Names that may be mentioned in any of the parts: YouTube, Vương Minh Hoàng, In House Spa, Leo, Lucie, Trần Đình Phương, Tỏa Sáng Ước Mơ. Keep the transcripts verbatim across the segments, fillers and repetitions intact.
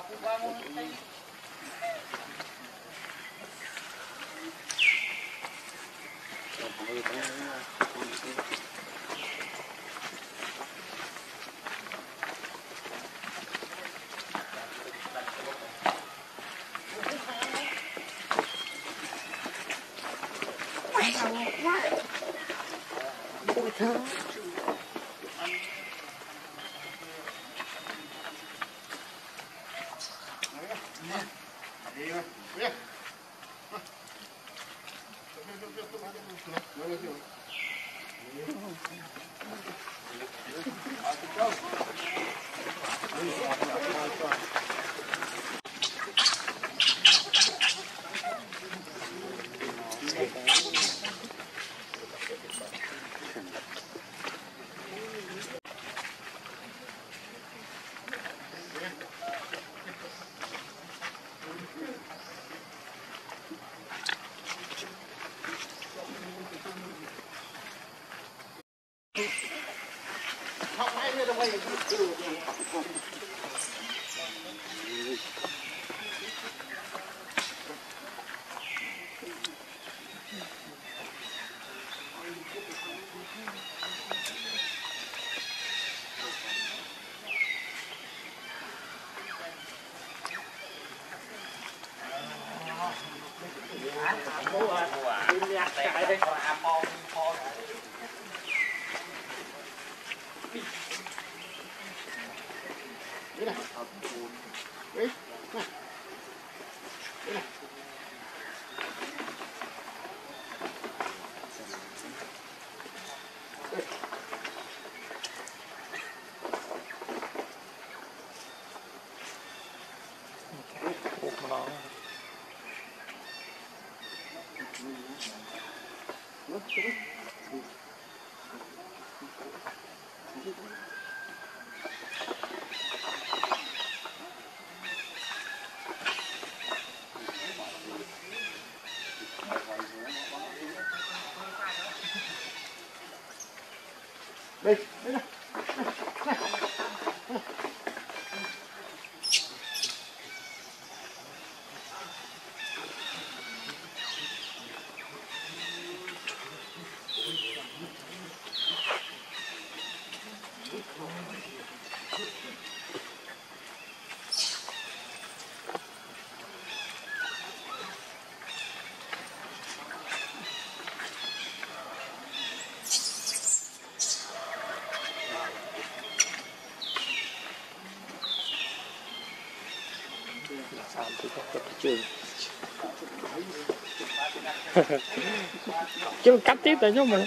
aku bangun tadi. Chứ cắt tiếp tại chúng mình.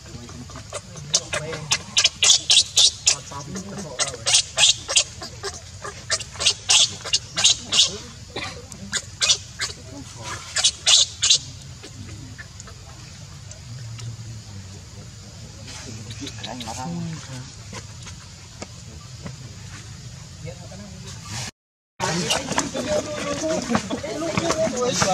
Hãy subscribe cho kênh Ghiền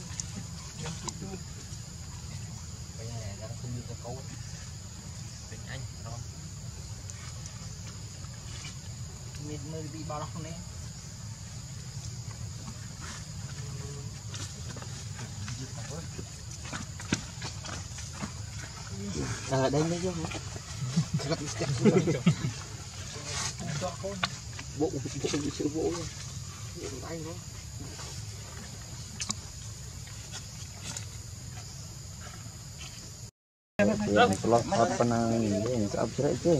Ada đây nữa chứ. Rất stick. Bộ bộ chữ bộ. Anh đó. Pelak apa nang ini? Abstrak je ni.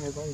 Hello.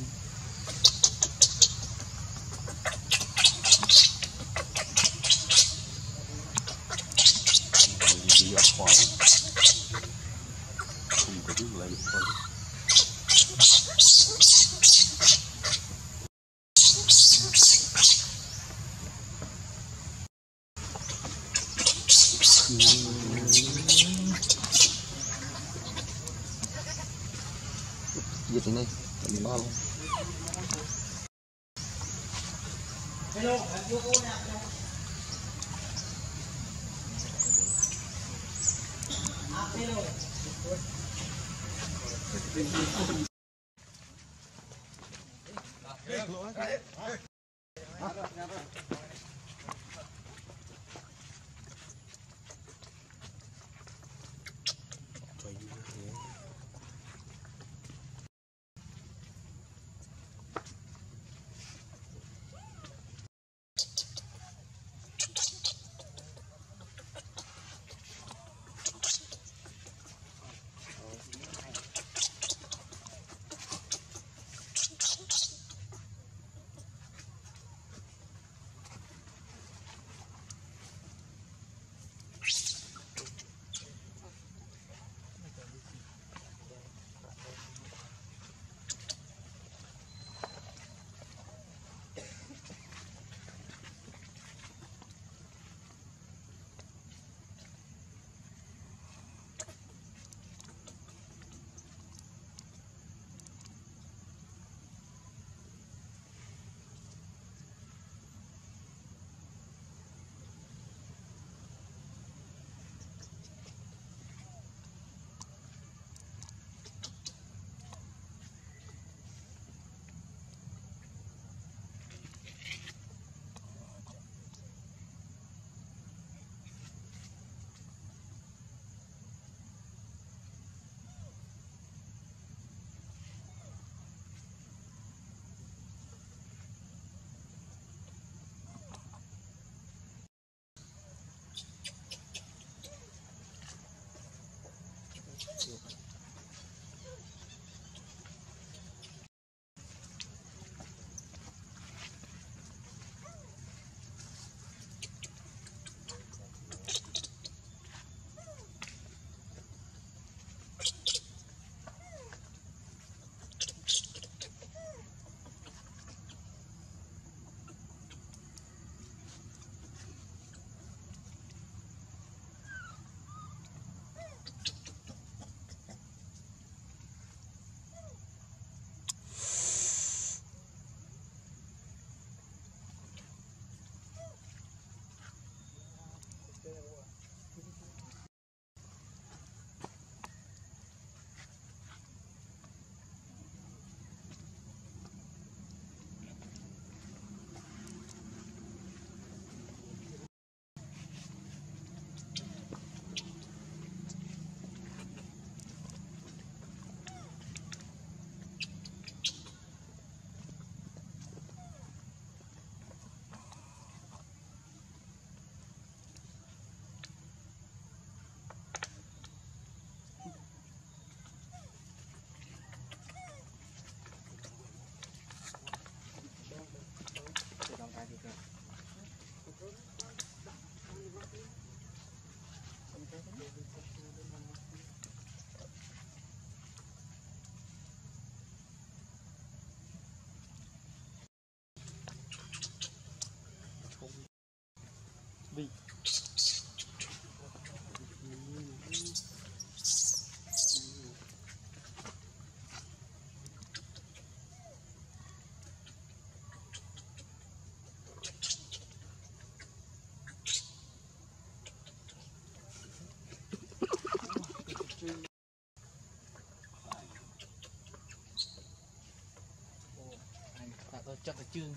Chắc là chương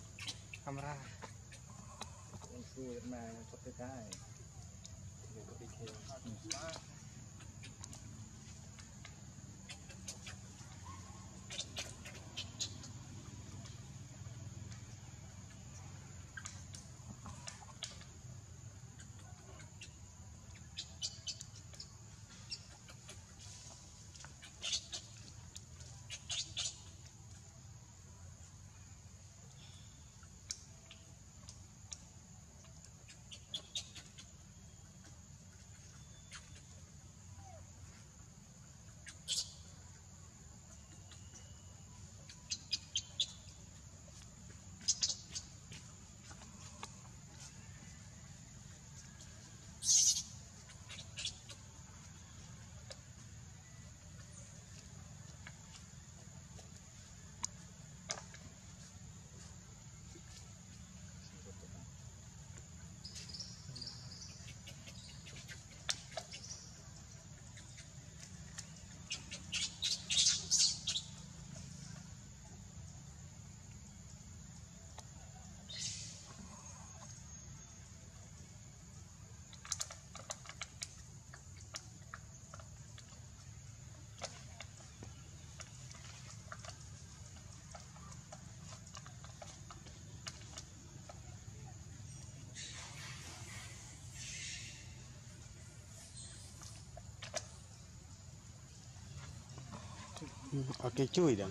camera mà chụp cái cái Pakai cuy dah.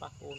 Bắt ôn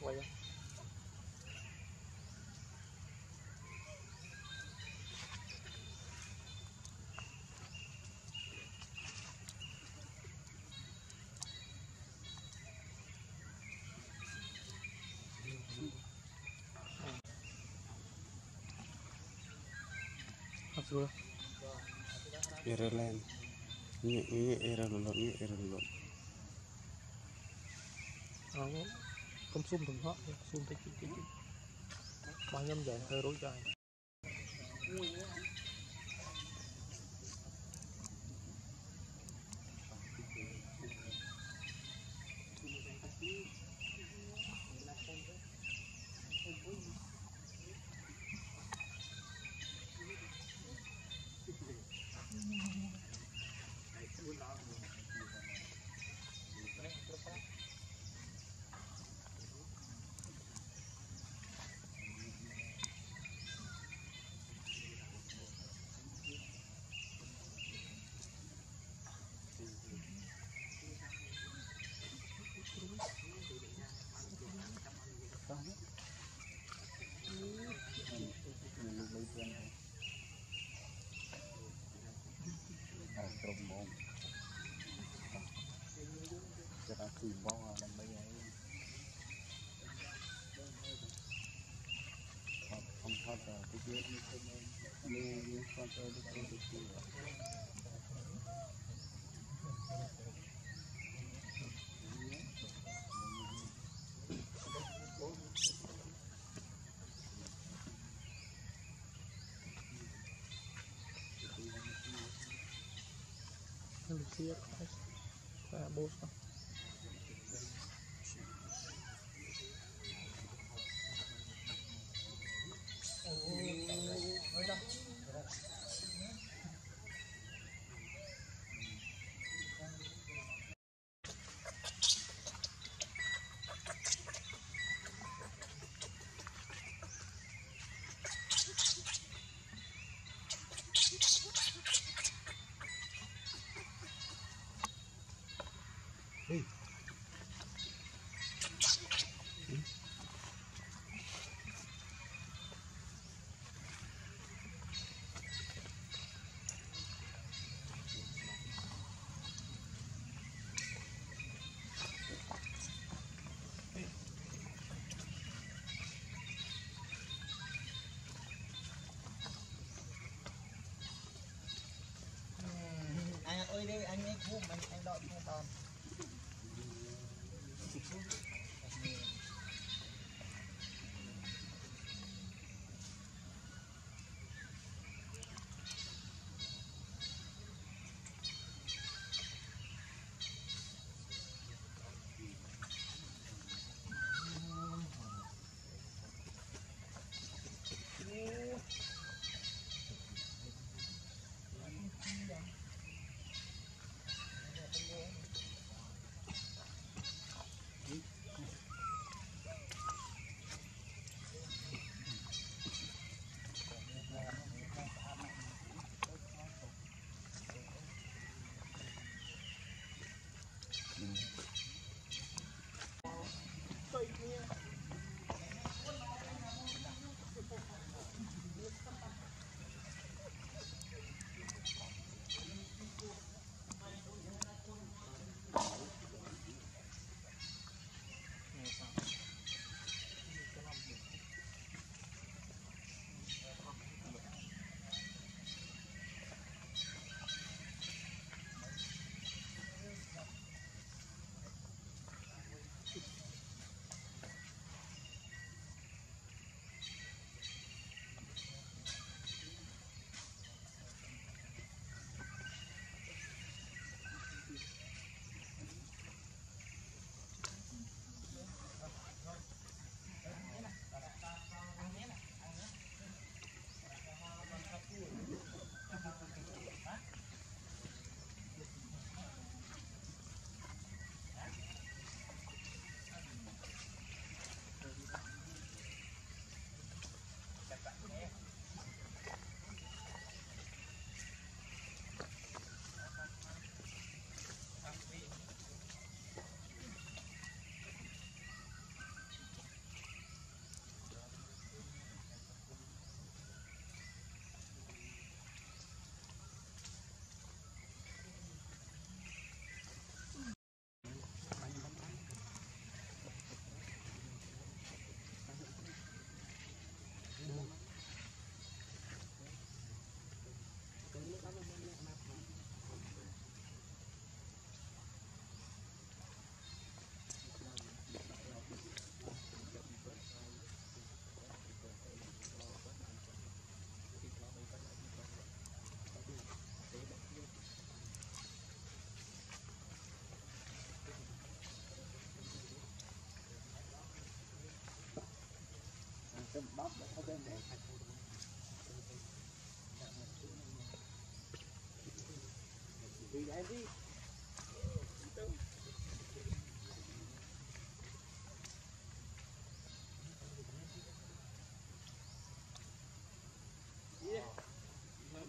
Quay ra. Hấp xuống. Error lên. Nhẹ nhẹ error lộn nhẹ error lộn. Không. Con sum từng hót, sum tới chín chín chín, bao nhiêu giờ hơi rối dài. Lucie và bố con. Ôi đi anh ấy cũng anh anh đợi không còn Hãy subscribe cho kênh Ghiền Mì Gõ để không bỏ lỡ những video hấp dẫn. Hãy subscribe cho kênh Ghiền Mì Gõ để không bỏ lỡ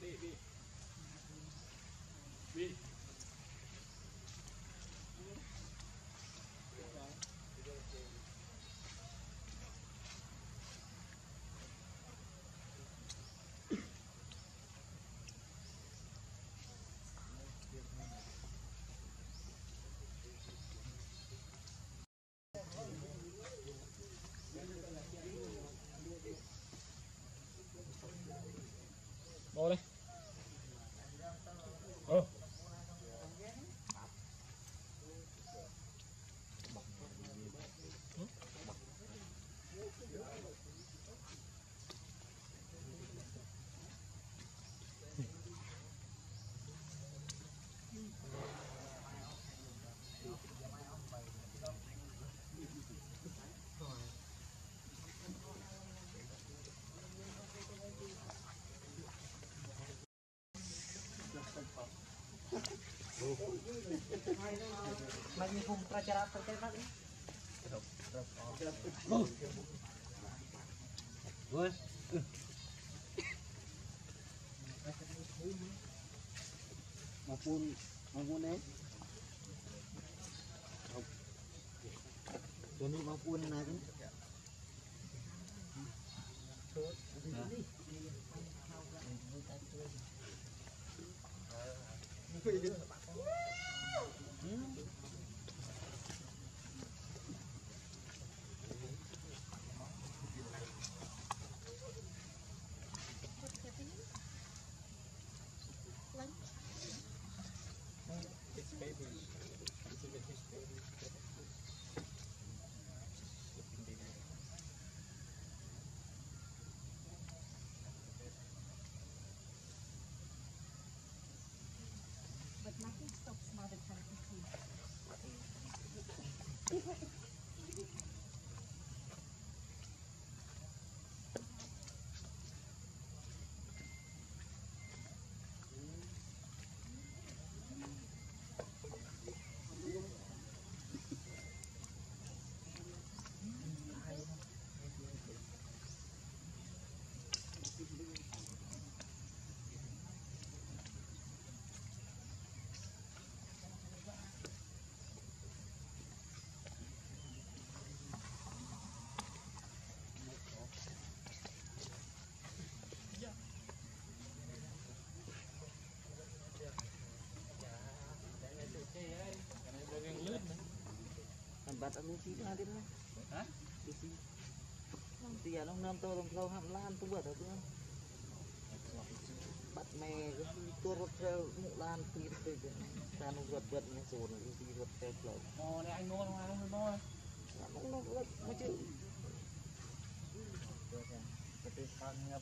những video hấp dẫn. Bát ăn Lucie nó đi đâu? Hả? Lucie. Không thì à, nông nam tôi làm lâu hàm lan tôi bớt được không? Bát mè tôi bớt theo mụ lan thì tôi ta nó bớt bớt nó sồn Lucie bớt theo lâu. Mò này anh mua không ai mua? Không nó bớt nó chịu. Bớt đi sang nhập.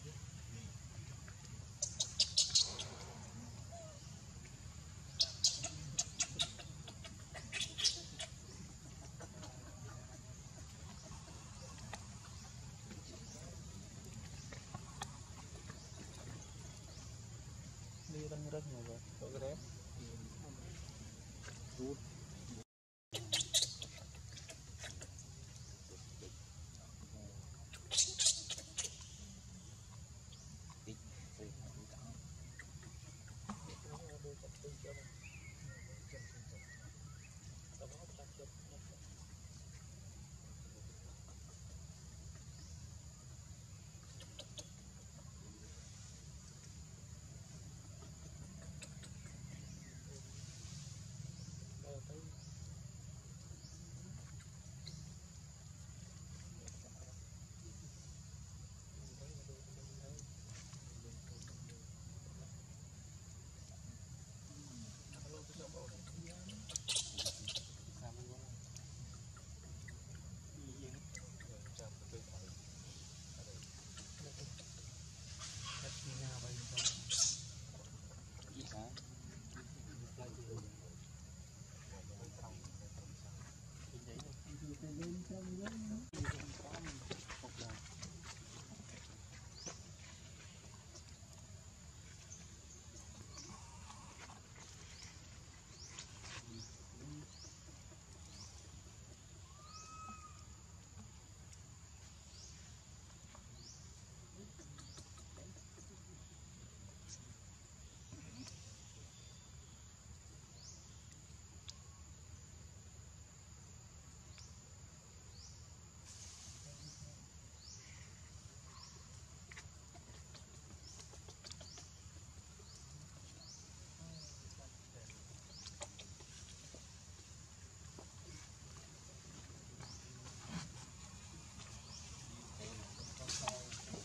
Rất nhiều rồi, có cái đấy. Rút. Hãy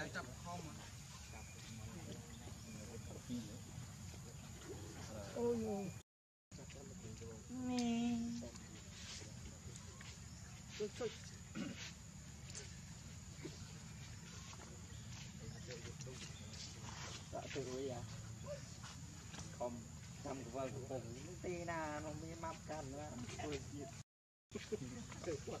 giờ chập không à. Ôi ôi. Mẹ. Chút chút. Đã từ rồi à. Không. Chăm của vợ của mình tí nào không biết mập cần nữa. Ôi dịp. Trời quật.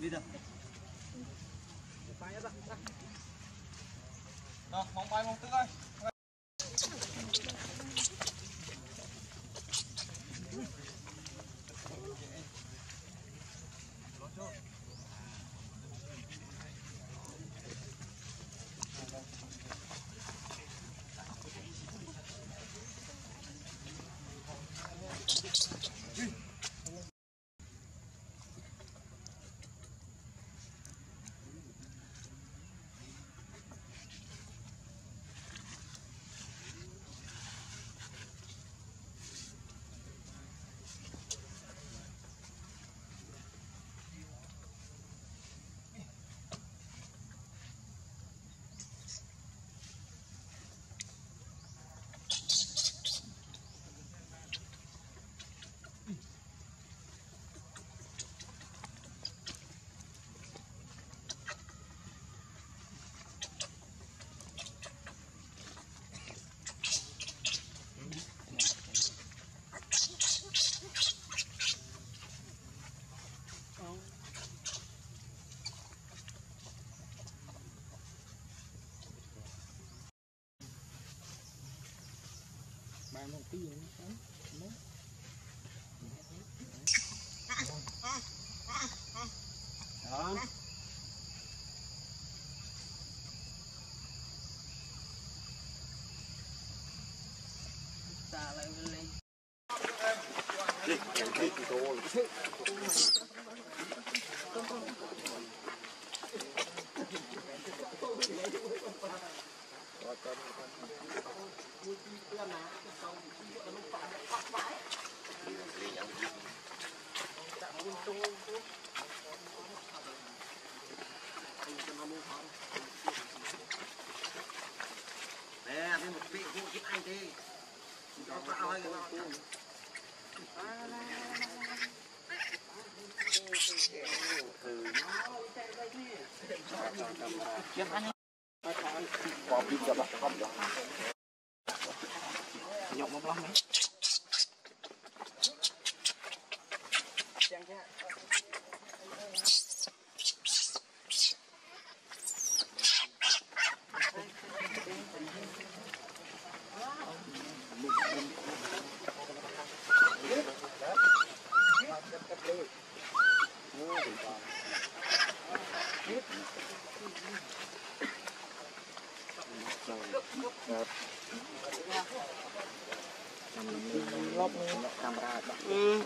Đi được. Đó, bóng bay bóng tức ơi. Hãy subscribe cho kênh Ghiền Mì Gõ để không bỏ lỡ những video hấp dẫn. Đó. Vì em nói đó. Đó, đã đó. Chắc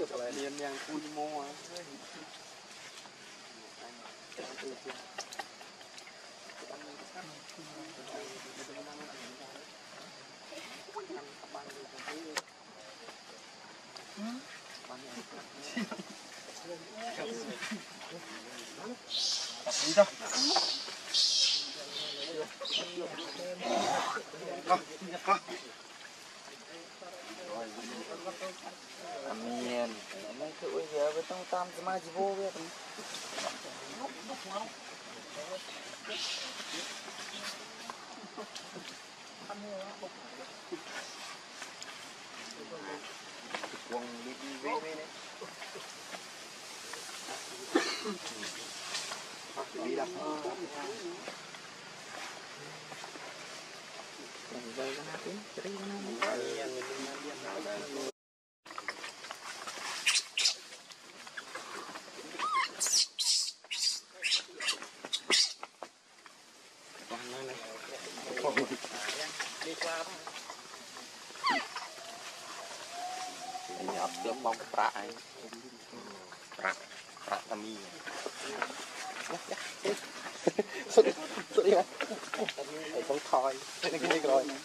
Ghiền Mì Gõ để không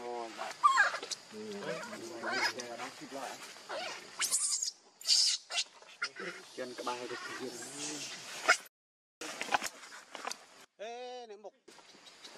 bỏ lỡ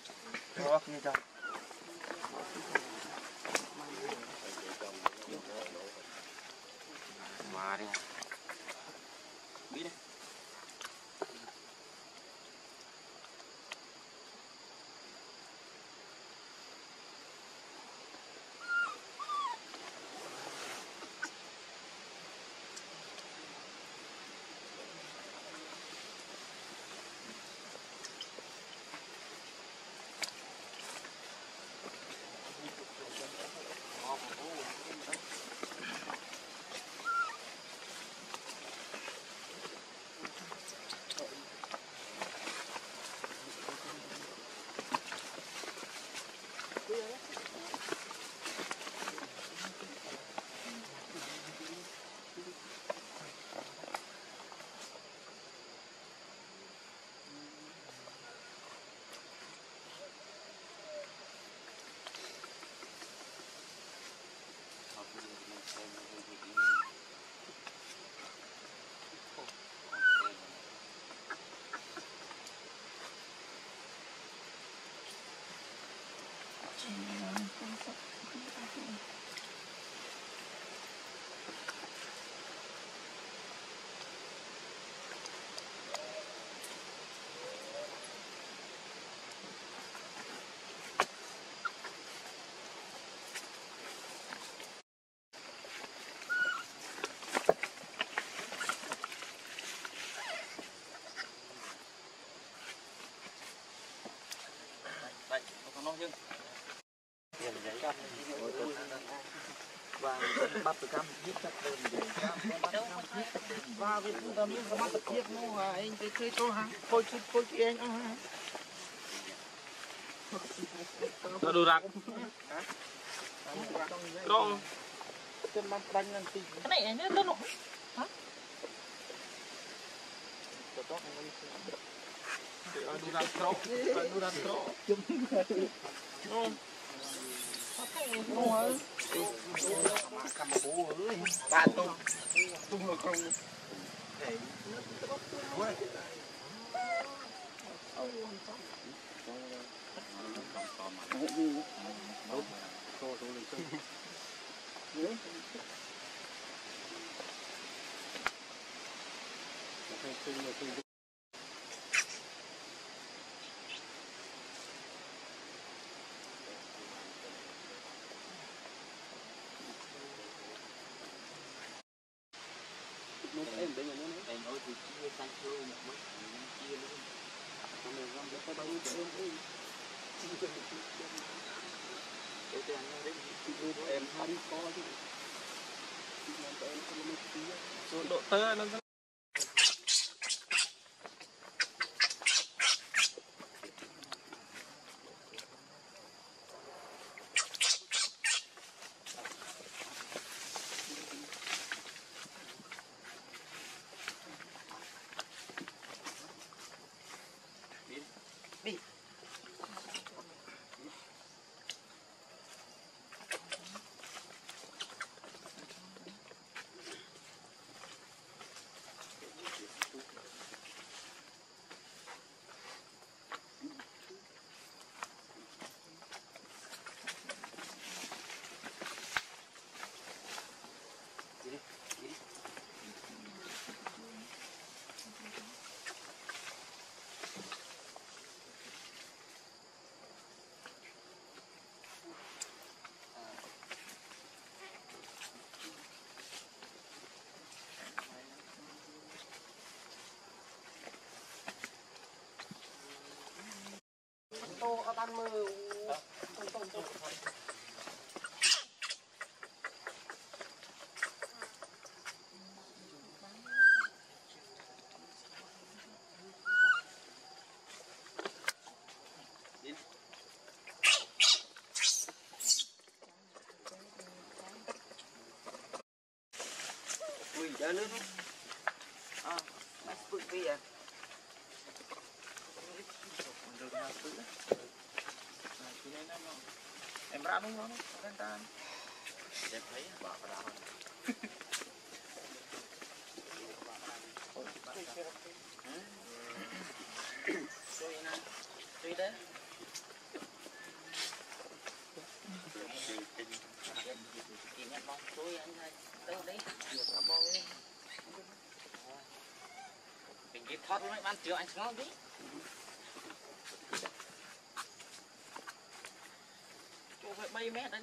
Tiền giấy cam, và bắp cam giết chặt tiền giấy cam, và việc làm những cái bắp tiết mua à anh cái chơi tôi hả, coi chút coi chị anh hả, nó đồ đạc, con, trên mặt bánh làm gì, cái này nó nó nổ, hả? Duran trok, duran trok. Nong. Nong. Makan bolu, patung, tunggu kau. Em bây giờ nó nói em nói thì chia sang kêu một mấy chia luôn, còn mình không biết có bao nhiêu em đi, để cho anh đấy em hai co chứ, em không biết chia, số độ tới nó Hãy subscribe cho kênh Ghiền Mì Gõ để không bỏ lỡ những video hấp dẫn. Cái thoát mấy bạn triệu anh ngon đi. Chỗ phải bay mét đấy.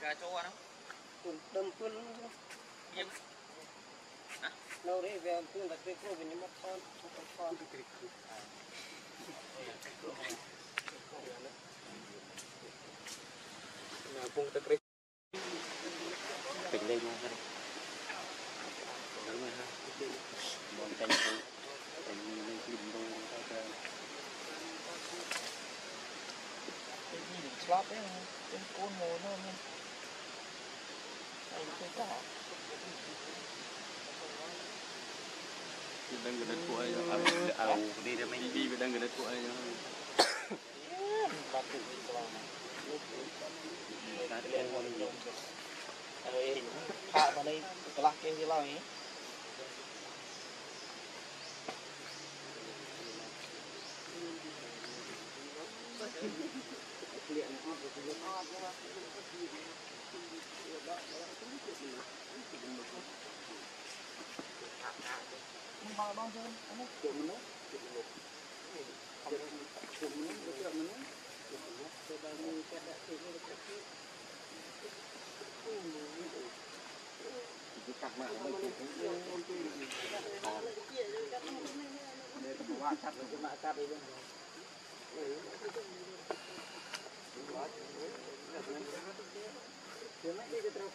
Gà cho ăn không? Đâm quân luôn. Lâu đấy về quân đặt về cô về những mắt con, con. Nhà quân đặt về. Tỉnh đây luôn rồi. Đúng rồi ha. Bọn canh thôi. Canh lên tìm đâu ra cái. Cái gì để slap đấy không? Cái côn mồi nó không? Anh thấy cả. Đang gần đất của ấy rồi, ảo đi ra mấy đi về đang gần đất của ấy rồi. Rồi hạ vào đây, lắc cái gì lại? Hãy subscribe cho kênh Ghiền Mì Gõ để không bỏ lỡ những video hấp dẫn. Hãy subscribe cho kênh Ghiền Mì Gõ để không bỏ lỡ những video hấp dẫn. Còn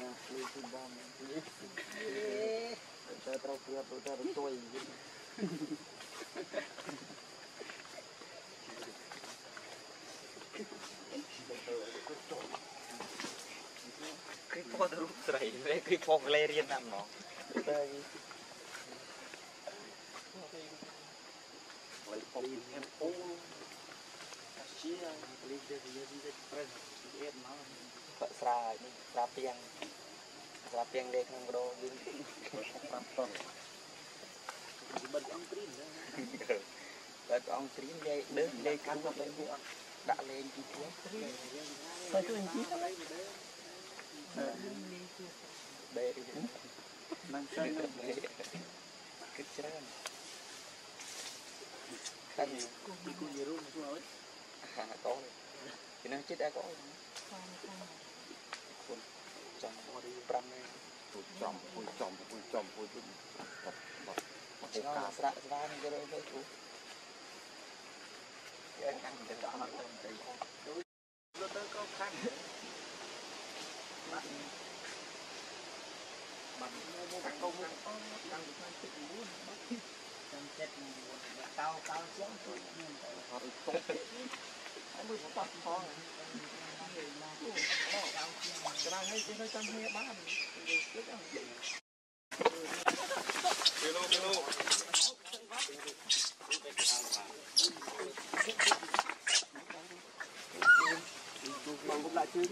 Nah, itu bom. Eh, saya terus lihat udah betul ini. Kripo terus terakhir, kripo galerian nama. Walipun empo, Asia, Malaysia, Indonesia, Perancis, Vietnam. Pak Serai, rapiang, rapiang dek nang bro, rampon. Buat angkrin, buat angkrin dek dek dek kan buat dek buat, dah lain gitu. Satu inci. Dari mangsa kecerahan. Kan, ikut jerum semua. Hah, tahu. Kena cit aku. Pun jam hari perangai, pun jam, pun jam, pun jam, pun jam. Macam apa? Serak seran kalau itu. Jangan kita amat terlalu. Lo terkau kan? Mak, mak kau mak kau yang macam itu, yang cedih, kau kau siang tu. Hari tu, aku tak tahu. Kerang ini kita campur bahan. Belo belo. Untuk mangkuk lagi.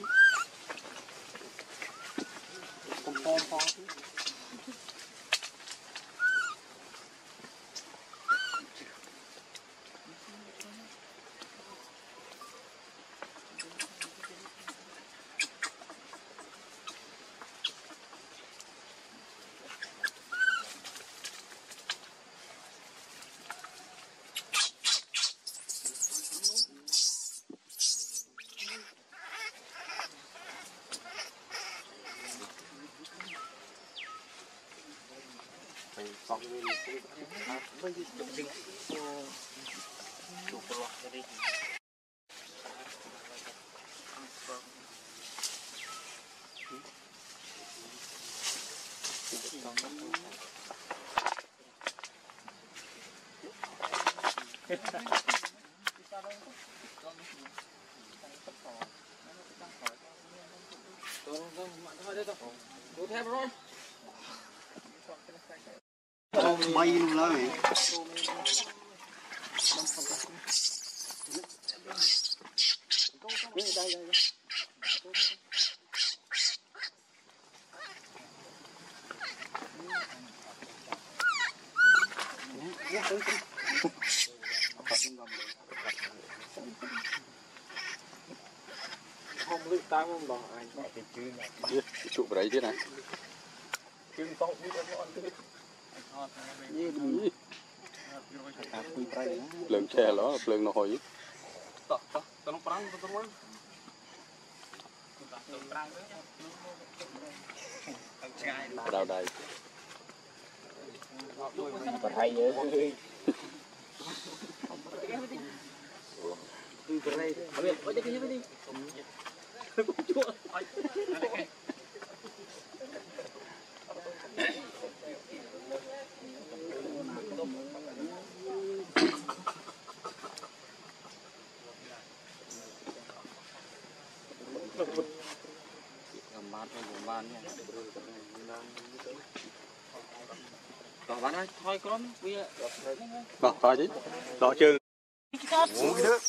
Kompom pom. Hãy subscribe cho kênh Ghiền Mì Gõ để không bỏ lỡ những video hấp dẫn. Chứ này chừng tóc như con con cái như gì lợn chè đó lợn nó hồi tóc tóc tóc prang tóc luôn đào đài còn hay nhớ bỏ coi chứ bỏ chừng uống cái nước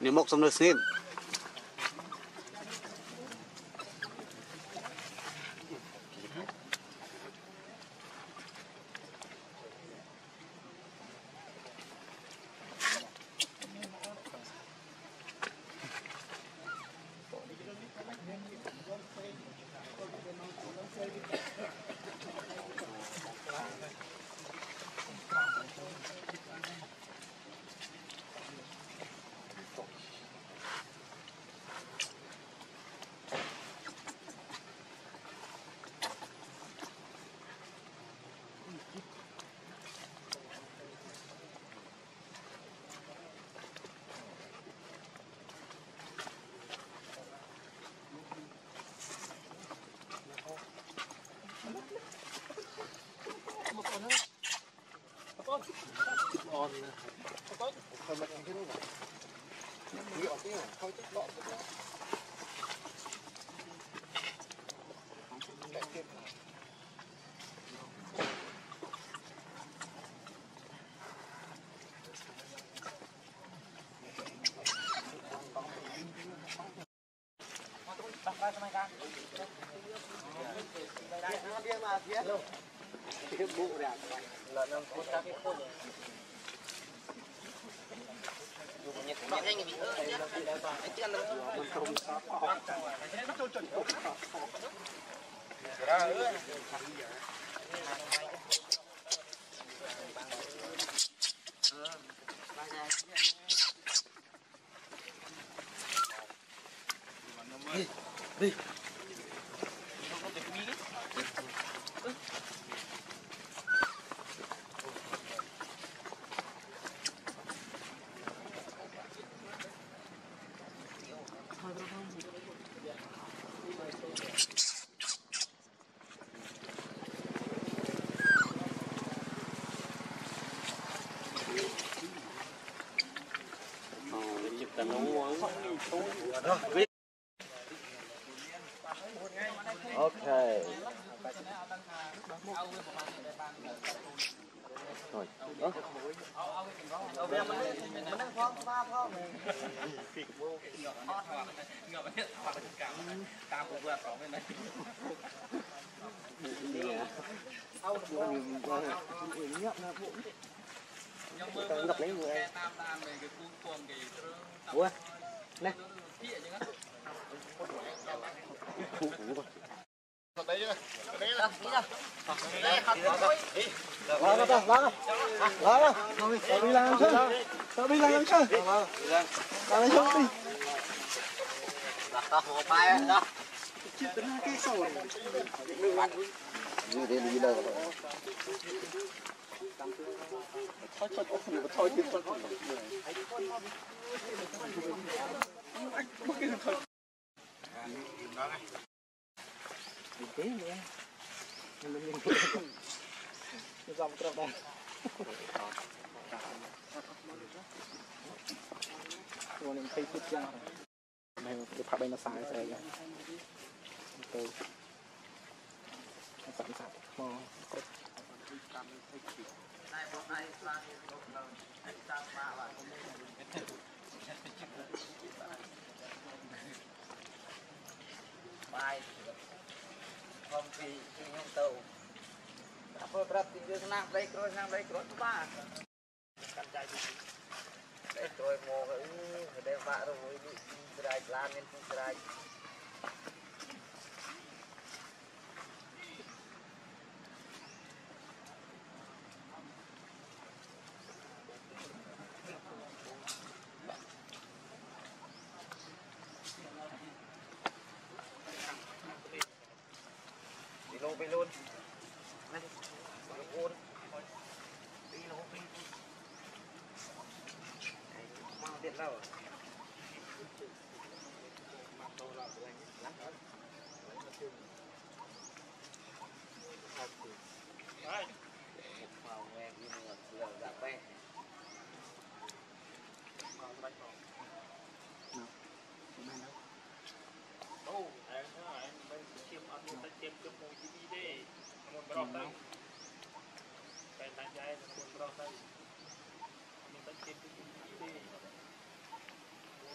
nếu mọc xong được xin Đi. Okay. Rồi. Đó. Nè. Lắm. Hãy subscribe cho kênh Ghiền Mì Gõ để không bỏ lỡ không thì không tàu đã phơi bát thì đưa sang đây rồi sang đây rồi ba căn trại đây rồi mò cái đây vạ rồi đi trại làm nên trại về luôn này luôn đi nó đi mang điện đâu mang đồ làm của anh lắm đấy vào nghe đi mưa vừa ra ve vào bánh bò nào hôm nay đâu đâu em thấy anh bên chiêm ăn một tay chiêm cơm mồi gì một bò tay, cái tay trái một bò tay, một tay kia cũng đi đi, một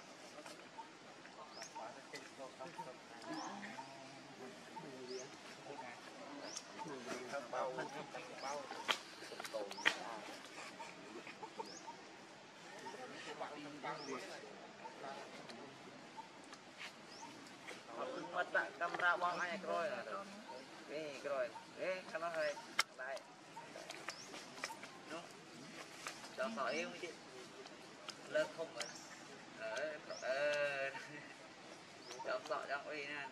Mất camera bong ai rồi đi rồi đấy nó hơi lại đúng cho hỏi em chứ lên không rồi ở ở cho sợ cho uy nè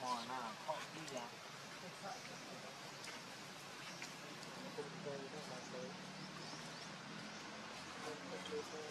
mò nào, họ đi làm. Hãy subscribe cho kênh Ghiền Mì Gõ để không bỏ lỡ những video hấp dẫn.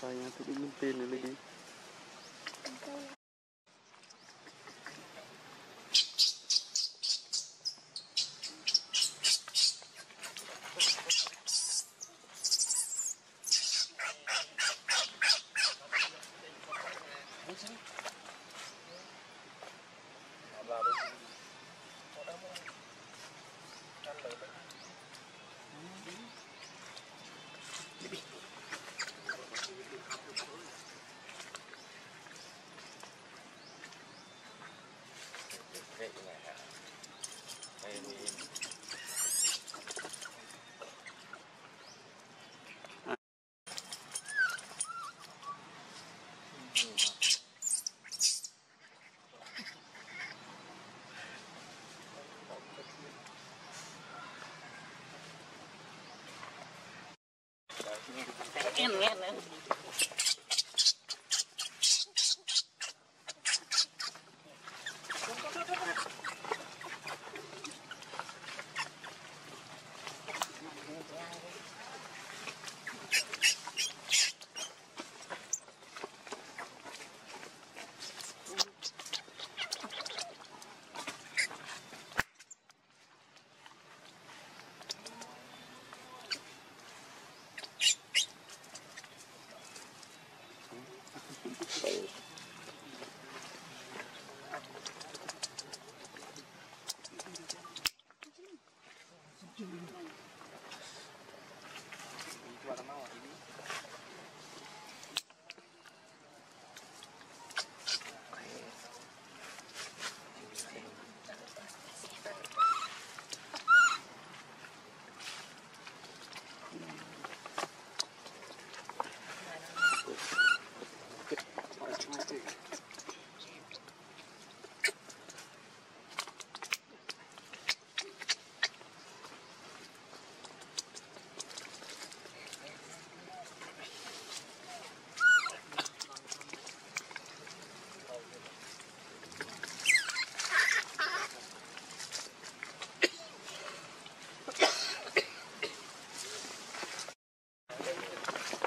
Saya tu ingin pilih lagi. Em nghe nữa. Hãy subscribe cho kênh Ghiền Mì Gõ để không bỏ lỡ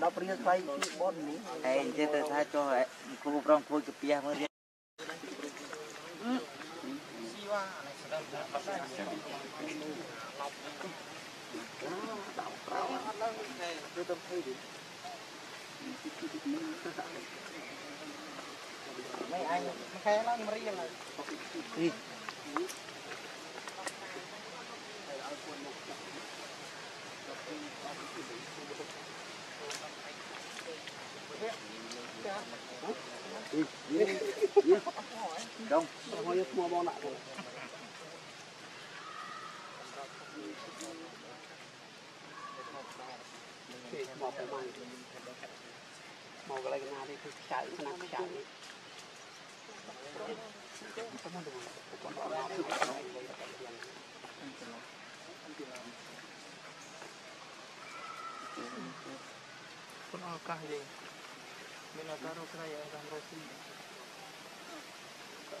Đọc riêng tay bọn mình. Anh chết rồi, thay cho cô rong khôi cực bia mới riêng. Mấy anh, khé nó mới riêng rồi. Đông, hoa yêu mua bao lại rồi. Màu cái này, màu cái này là đi cứ chạy, nó chạy. Pun alkah je. Bila taruh keraya dan rosi. Kau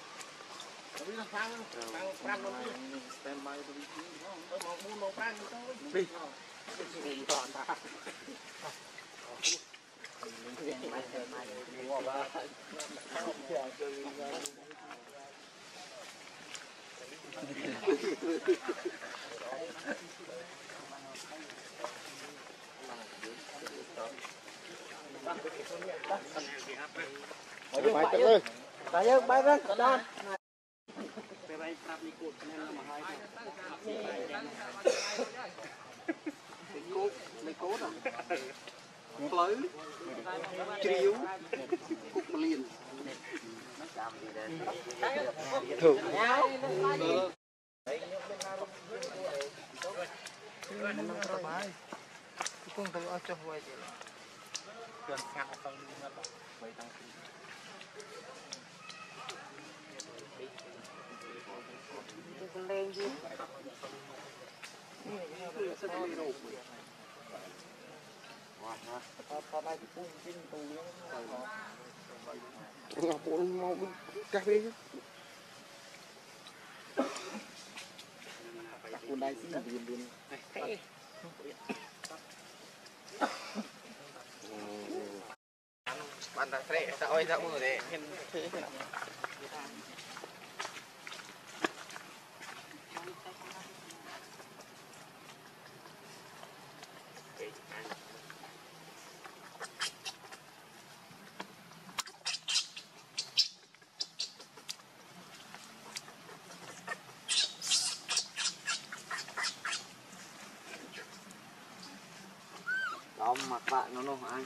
tập lên. Bài lên, bài lên. Hãy subscribe cho kênh Ghiền Mì Gõ để không bỏ lỡ những video hấp dẫn. Anda tre, tak oi tak mu deh. Tom mak pak nono ai.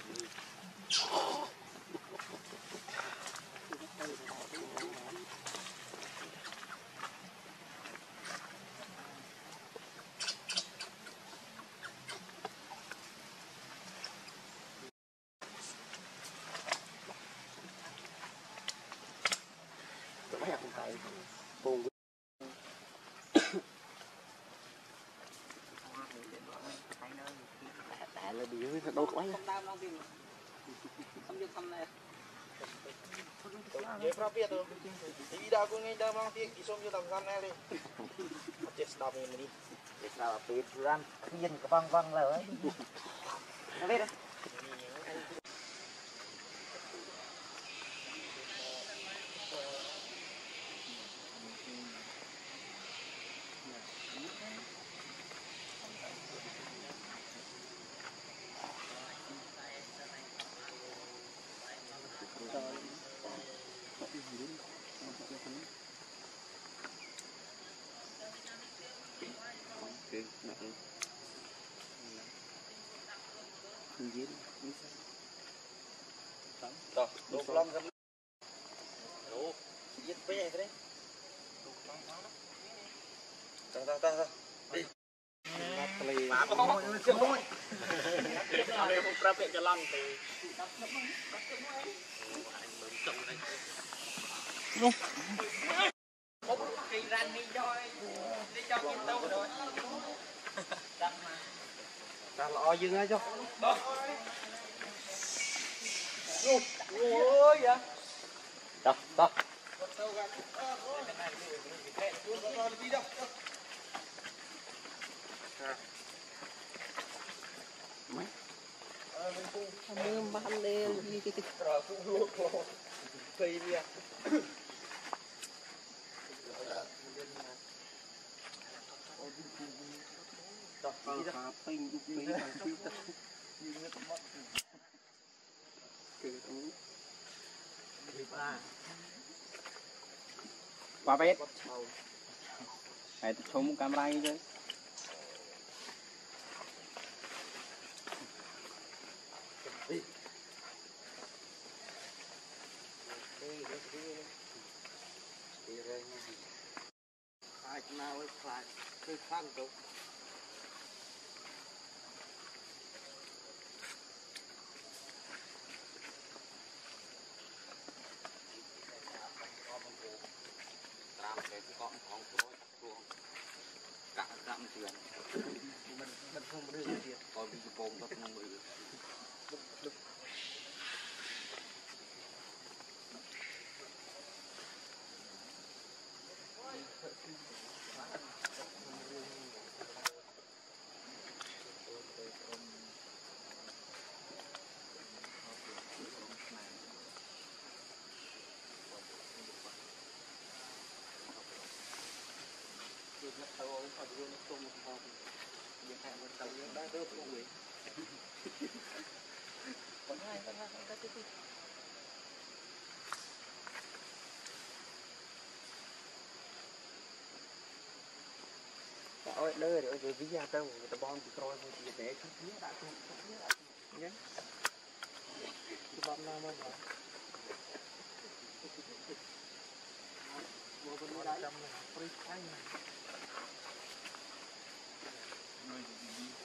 Đâu có anh không tao không tìm không được thăm này vậy pháp biết rồi thì đã có ngay đang mang tiền thì xong chưa làm gian này đi chết đau mình đi chết là bị run nhiên cái văng văng là ấy nó biết đấy long gần đủ giết bé đấy ta ta ta ta đi bắt lấy mà không chưa môi ở đây một cặp cái lăng thì đập nó bắt nó anh mượn chồng này luôn có cái ran đi cho đi cho kim tâu rồi đập mà ta lo dưng á cho luôn. Ôi dạ. Đó, đó. Mấy. Ờ mình cũng mưa ban đêm đi cái cái trò cũng luôn luôn. Cây đi à. Đó, đi ra pin đi pin bằng pin tắt. Như nó cũng mất. Qua bếp hãy chụp camera đi chứ ai nào ấy phải cứ khăn được Hãy subscribe cho kênh Ghiền Mì Gõ để không bỏ lỡ những video hấp dẫn. Ôi nơi để về ví da tao người ta bom thì coi thôi thì để chút xíu đã tụt chút xíu đã tụt nhé bom nào mà mua con đá đâm này free thanh này nơi gì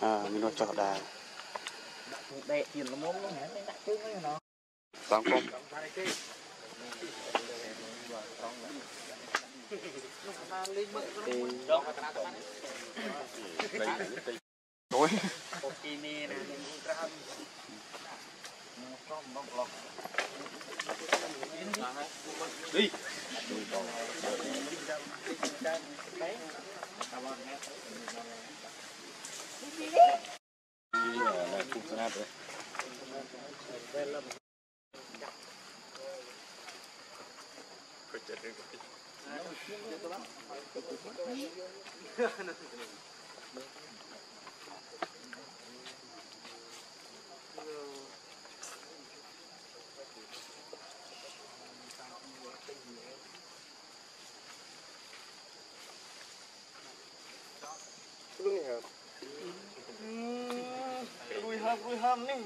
à mình nó chở đà đệ tiền nó mông nó đặt trước với nó sáng con tối đi Hâm này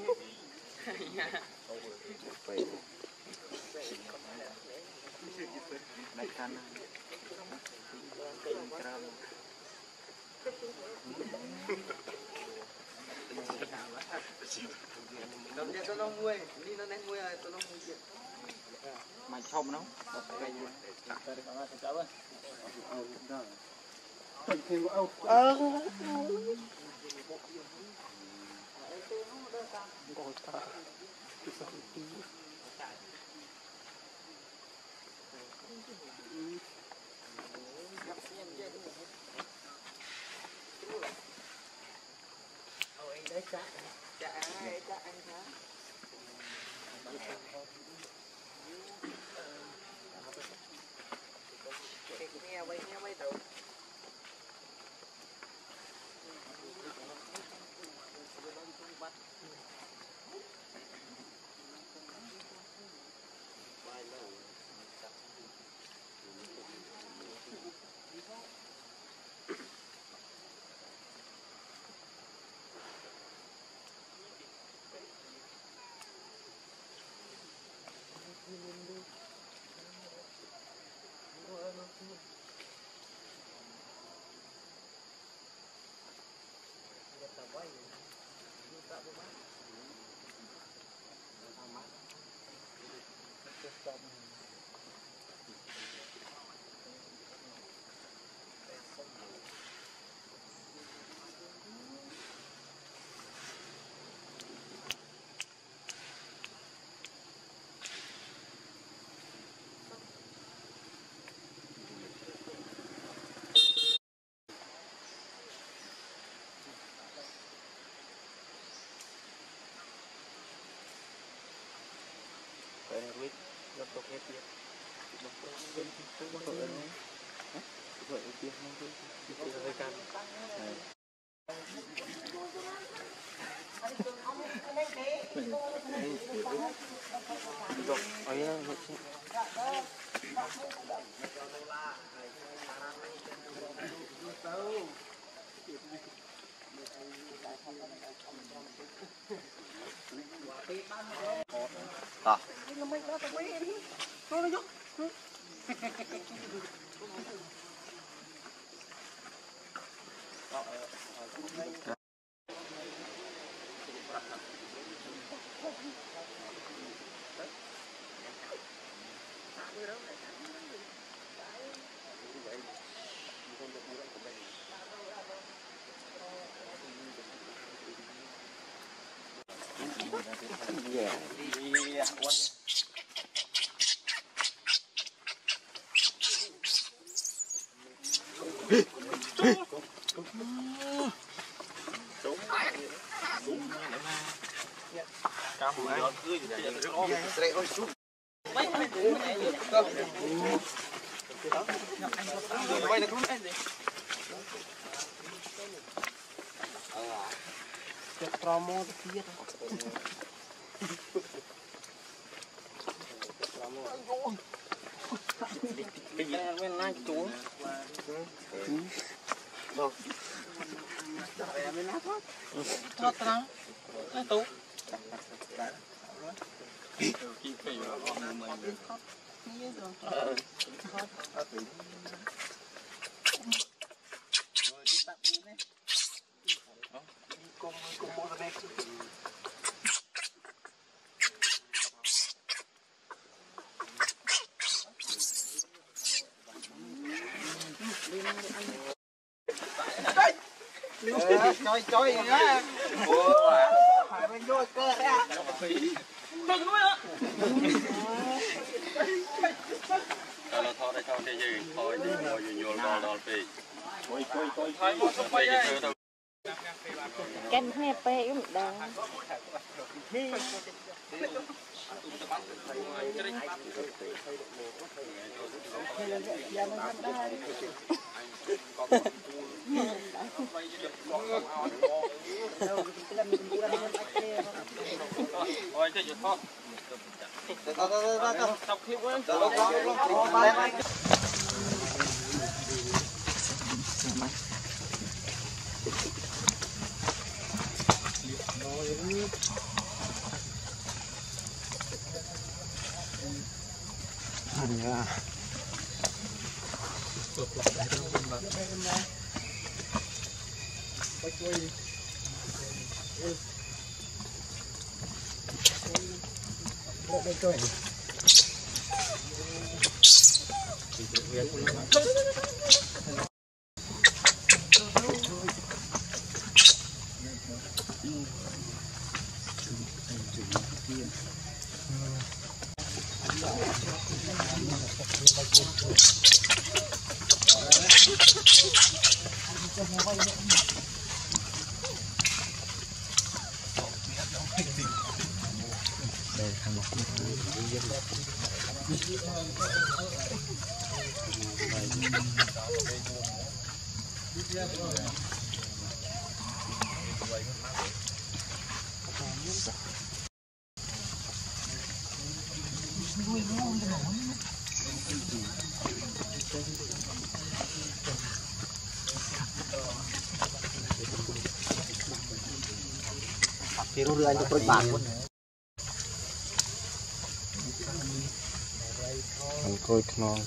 mày không nó Trời ơi. Ủa. Hai bên vô cơ ra. Đừng nói ạ. Nó thò ra cho cái gì? Thôi đi ngồi vô nhồi đo đo phi. Ôi coi coi thấy một số phi đây. Canh hai pê cũng đàng. What are you doing? Tiru dengan cepat bangun. Angkut nol.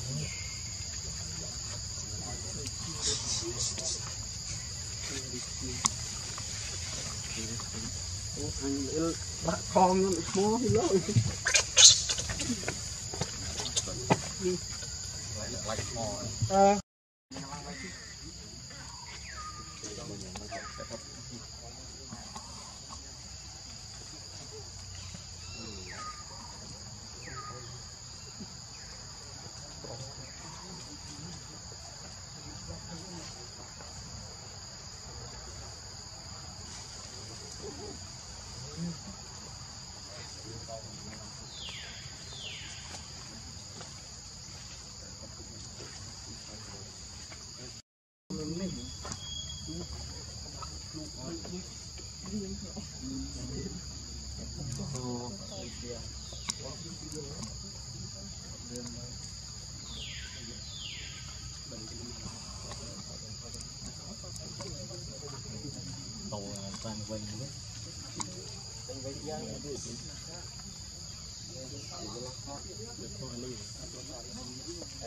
Bắt con mua thì lỗi. À. Hãy subscribe cho kênh Ghiền Mì Gõ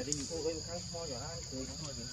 để không bỏ lỡ những video hấp dẫn.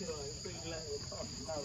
trời tùy lệ tổn đầu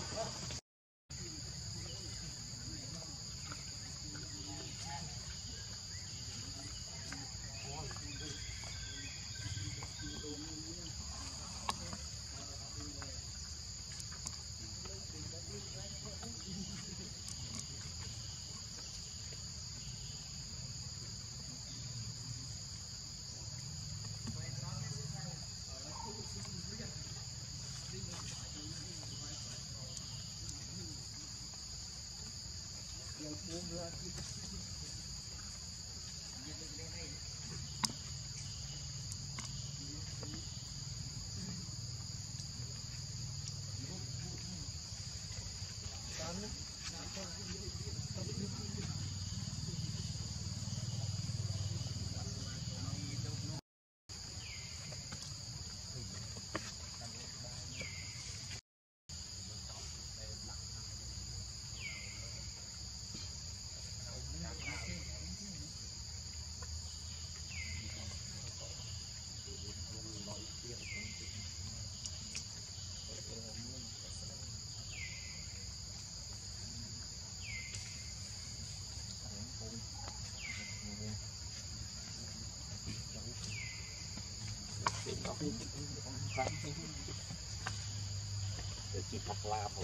Để chị bắt la hồ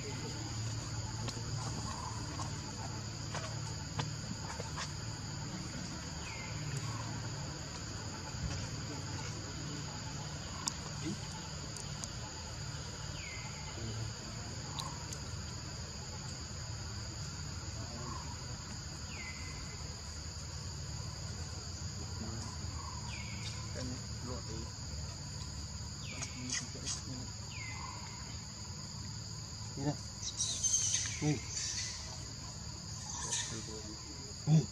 Ooh. Ooh.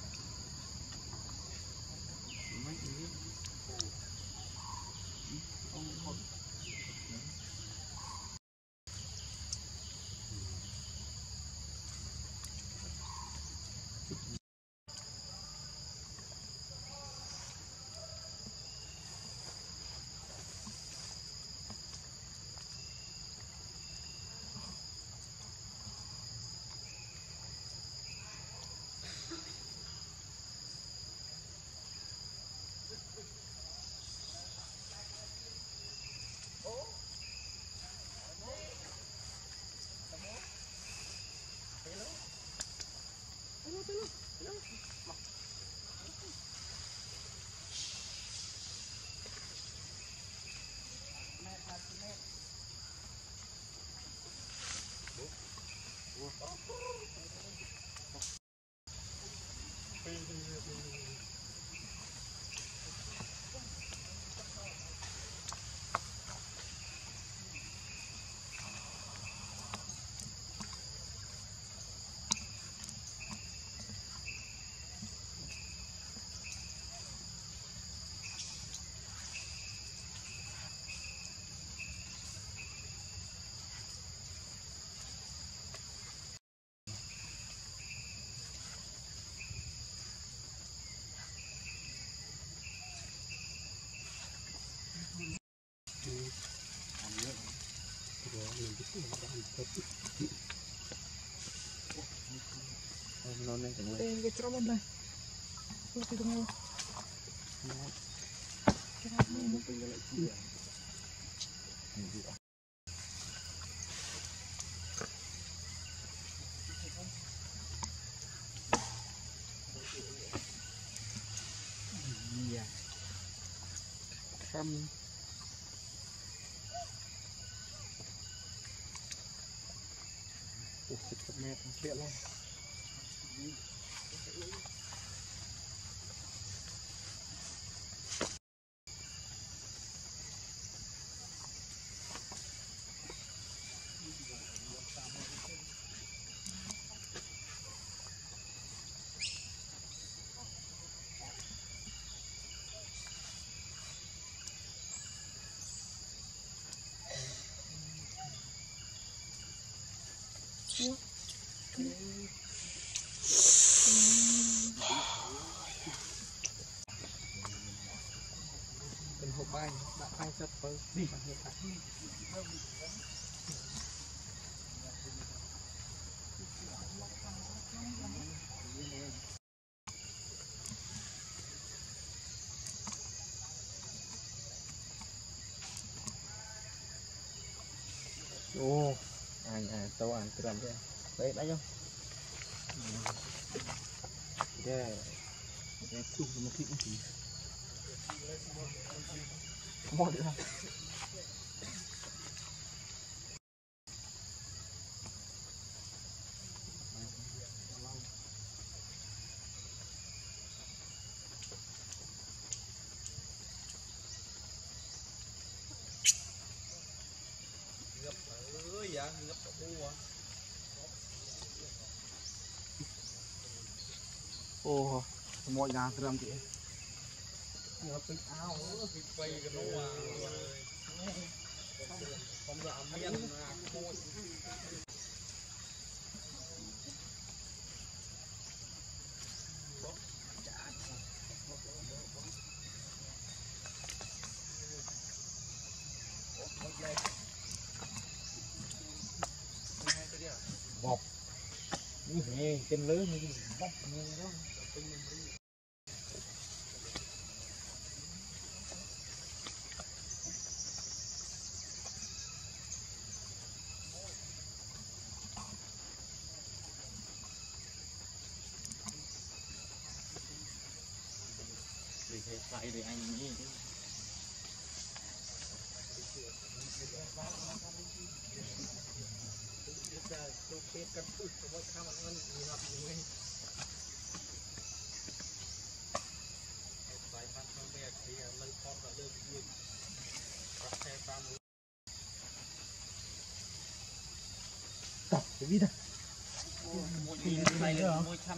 Tên cái trộm này, tôi thì không. Come. Ủa, thịt thật mẹ, thật thiện lắm. Hãy subscribe cho kênh Ghiền Mì Gõ để không bỏ lỡ những video hấp dẫn. À, tao ăn từ làm thế, đấy đấy không? Đây, đây chụp một cái gì? Mò được không? Ô, mọi nhà trầm kìa. Ngập cái áo, cái quay cái nó à. Không làm mấy anh à, thôi. Bọc. Như thế, trên lưới như thế, bọc như thế đó. Vì thế phải để anh nghĩ chứ. Tập cái vít à? Mỗi này là mỗi trăm.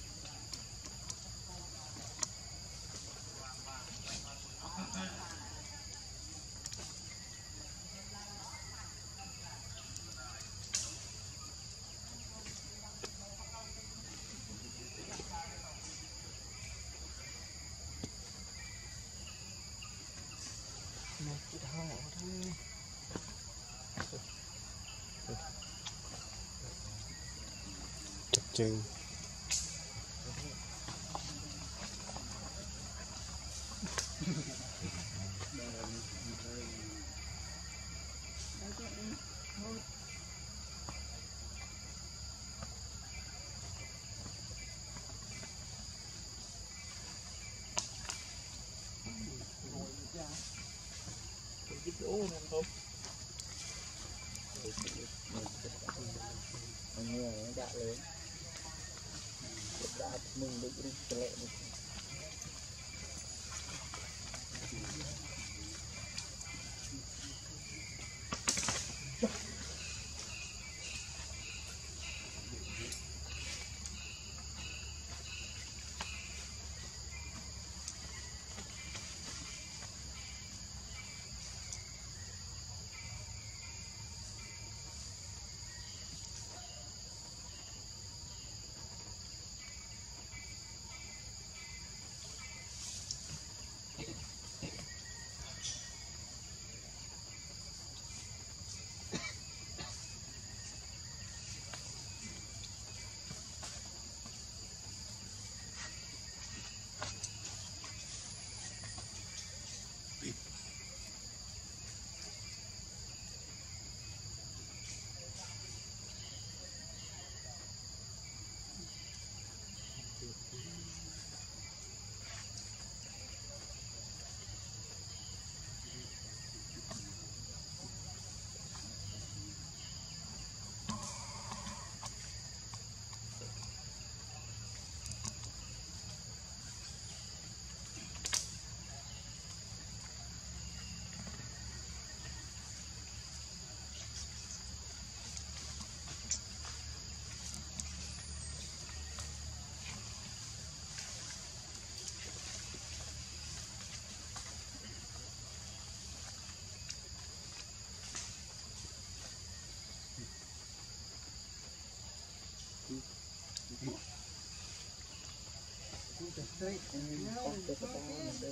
mình được đi chơi được straight and now off the bottom and then do that. Hãy subscribe cho kênh Ghiền Mì Gõ để không bỏ lỡ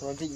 Còn gì?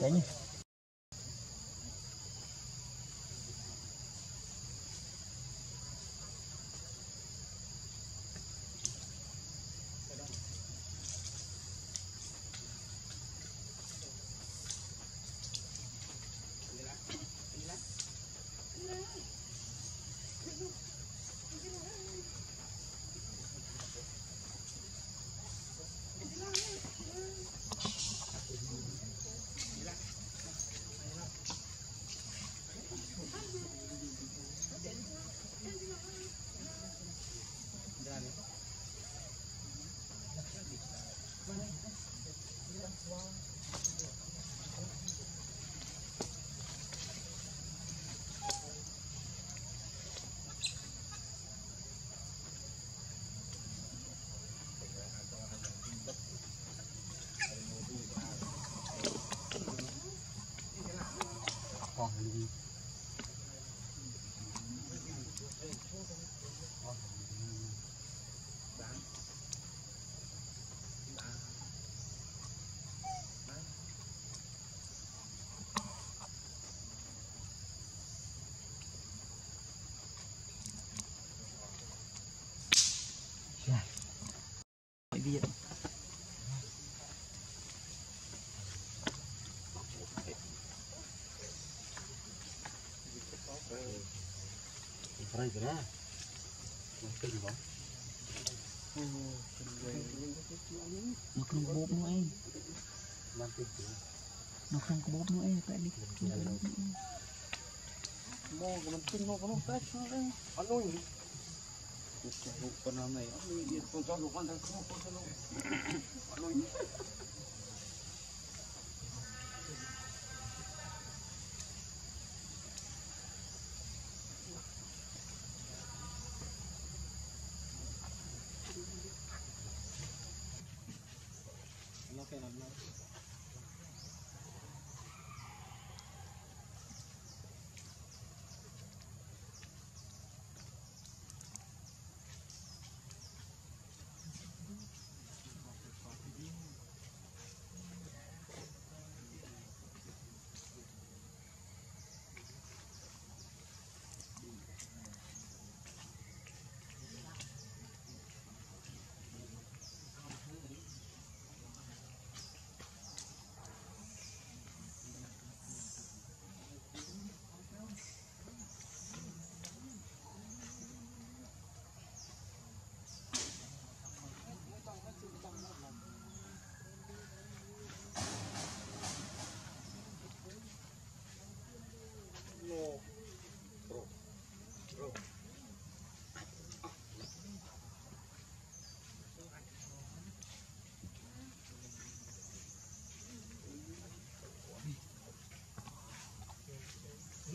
Đấy nhỉ. Viện phải ra một cái gì đó nó không có bóp nữa em nó không có bóp nữa em tại đi mua của mình tin mua của nó tết nó ăn luôn Hãy subscribe cho kênh Ghiền Mì Gõ để không bỏ đi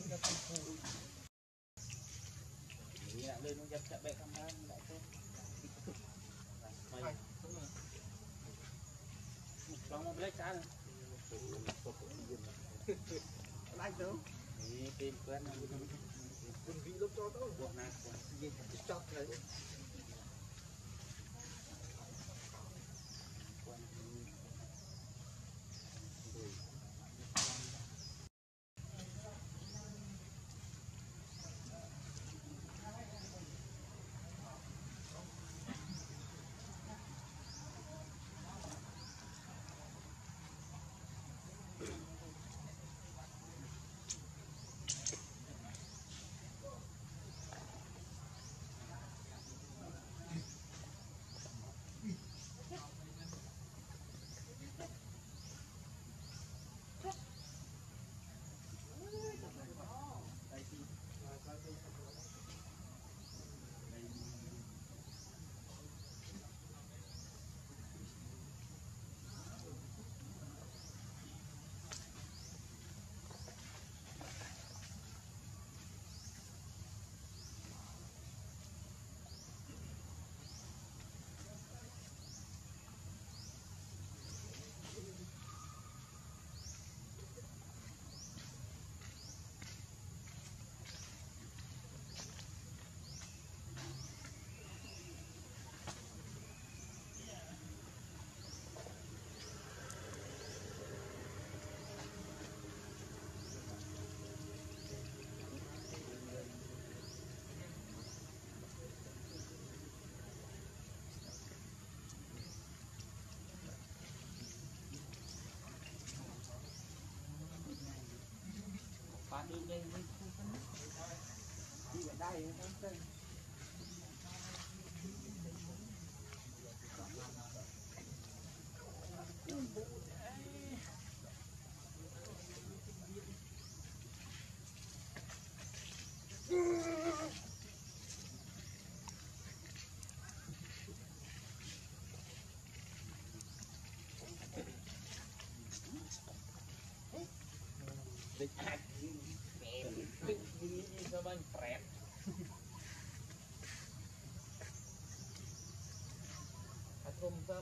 đây đi đi ở đây không tên bang pret. Aku minta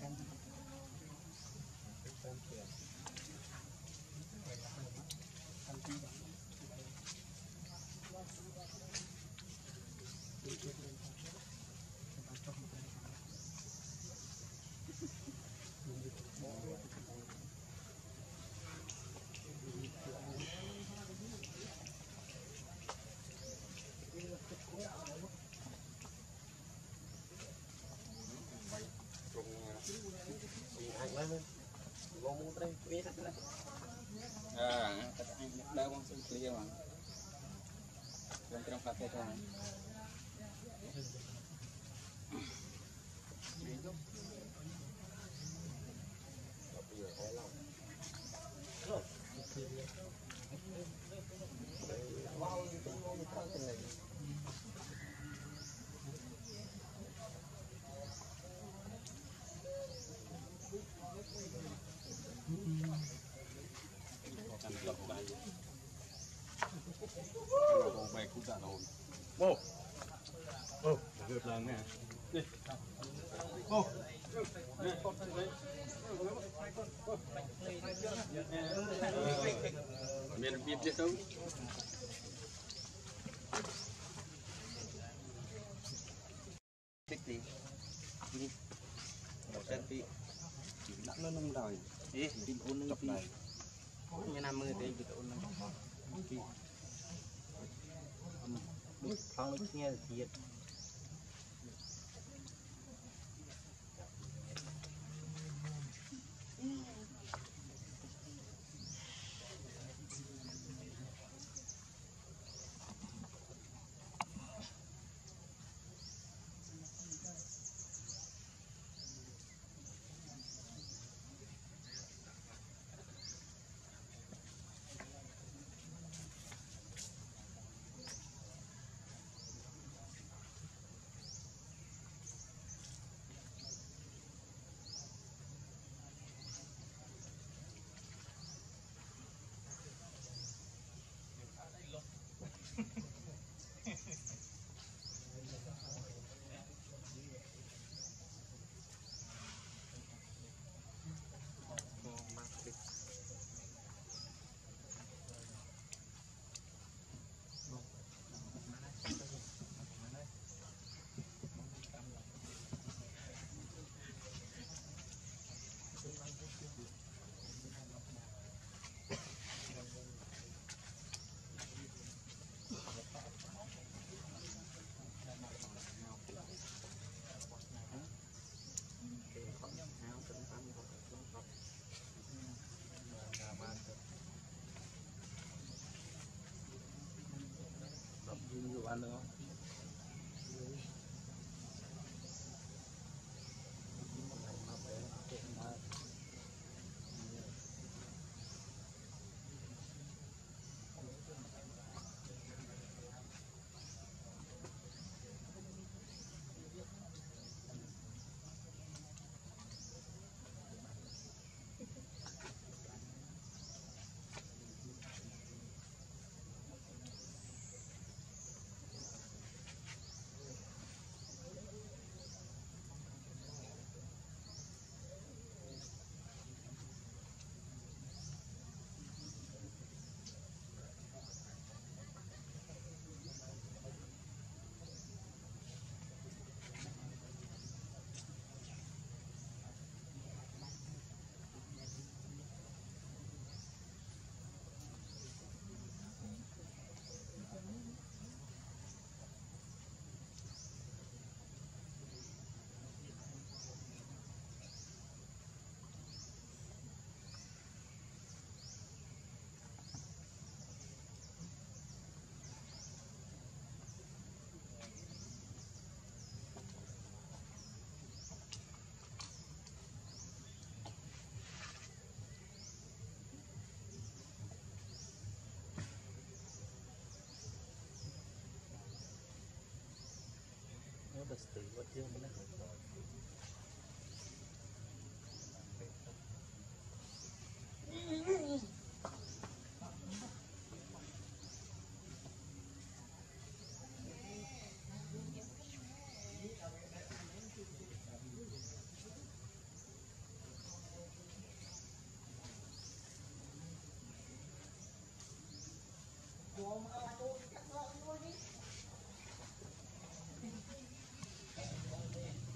Hãy subscribe cho kênh Ghiền Mì Gõ để không bỏ lỡ những video hấp dẫn. Leo ang. Yang terang pakai kan. Itu. Tapi ya elah. Loh. Wow, itu mau dipakai lagi. Wow. Wow, được lần nè. Đi. Wow. Đi con thằng đấy. Miền Biên chứ đâu. Tích đi. Đi. Một chân đi. Chỉ nặng nó nâng đòi. Đi, đi ôn nâng đi. Như năm mươi thì tự ôn nâng. Đi. Phong lúc nghe thiệt ăn nữa. That's the what you mean. Thank you.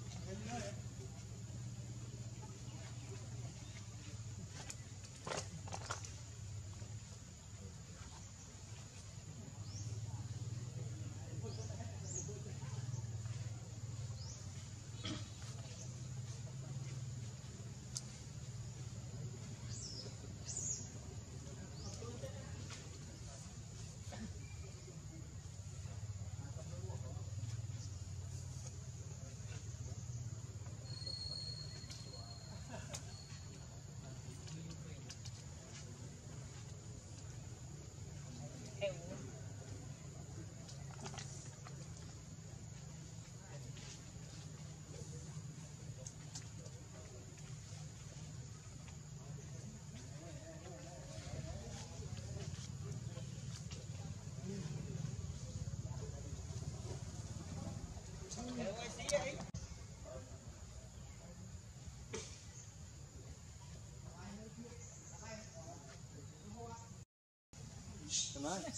Tenang.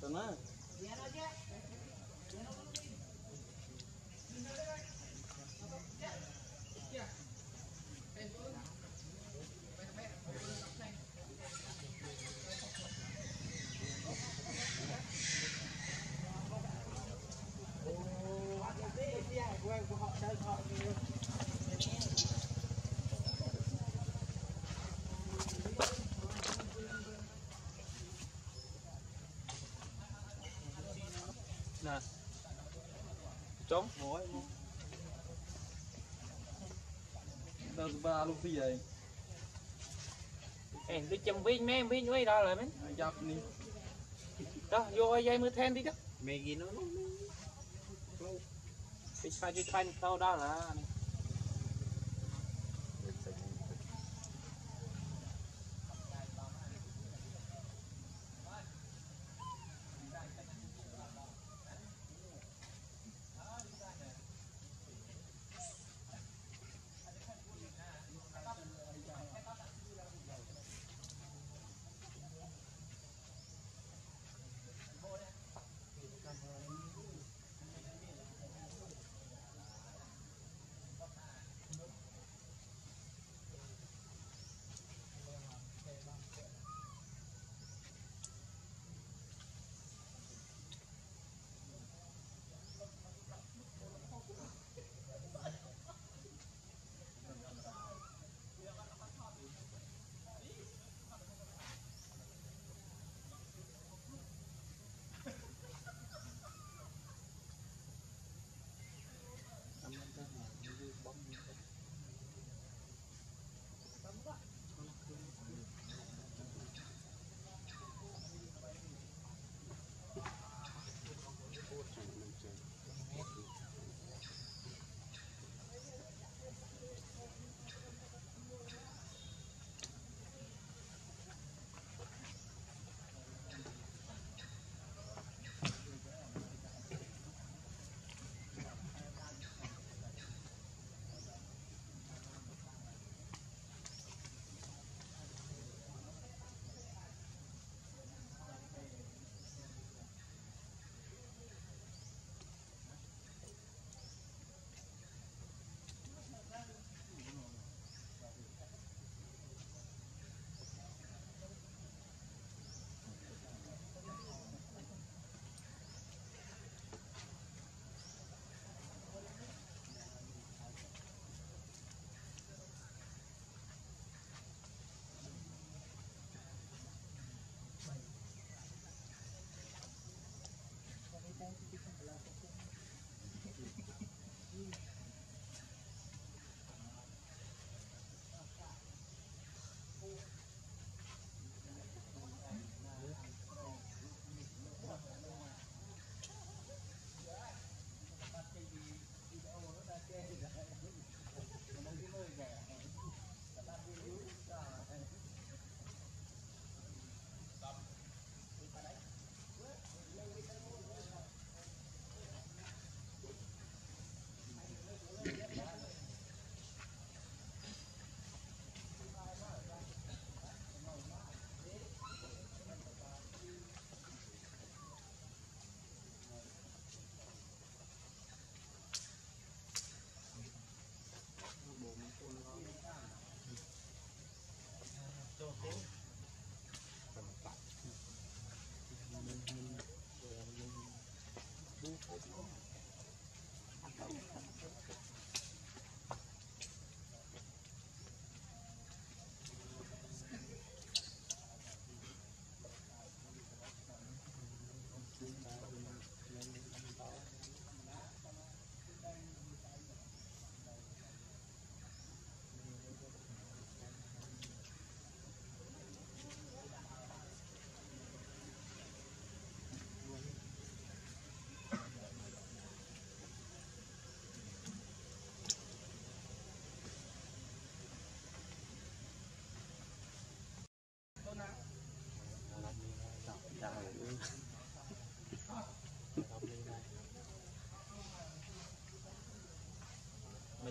Tenang. Biar aja. Nè trống ngồi tao ba luôn cái gì em đi chăm viên mấy em viên mấy đó là mấy dập đi đó vô dây mưa then đi đó mày gì nó đi pha đi pha sau đó là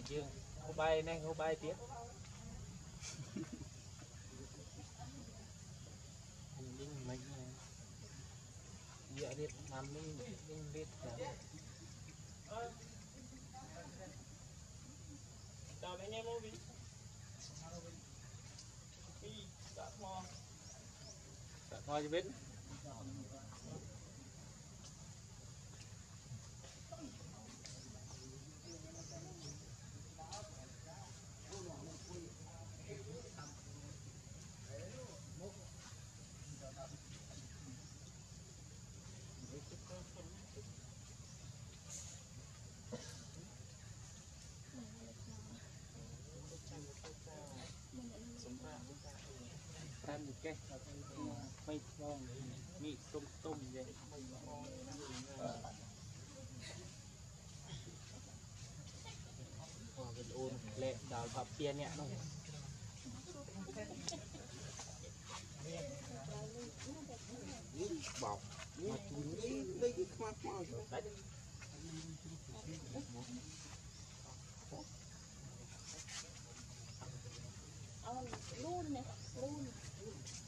chưa không bay này không bay tiếp mình Việt Nam mình mình biết là chào anh em ơi, đi đặt mò đặt mò cho biết cái mây phong mị tung tung vậy mình ôn lệ đào thập tiên nhẹ đâu bọc mà chúng đi lấy cái khoa khoa rồi đấy luôn này luôn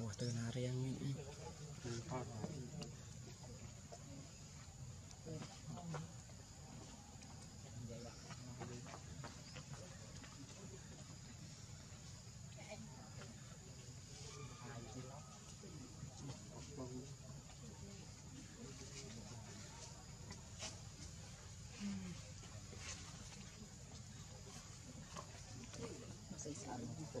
Wah, tenar yang ini. Hãy subscribe cho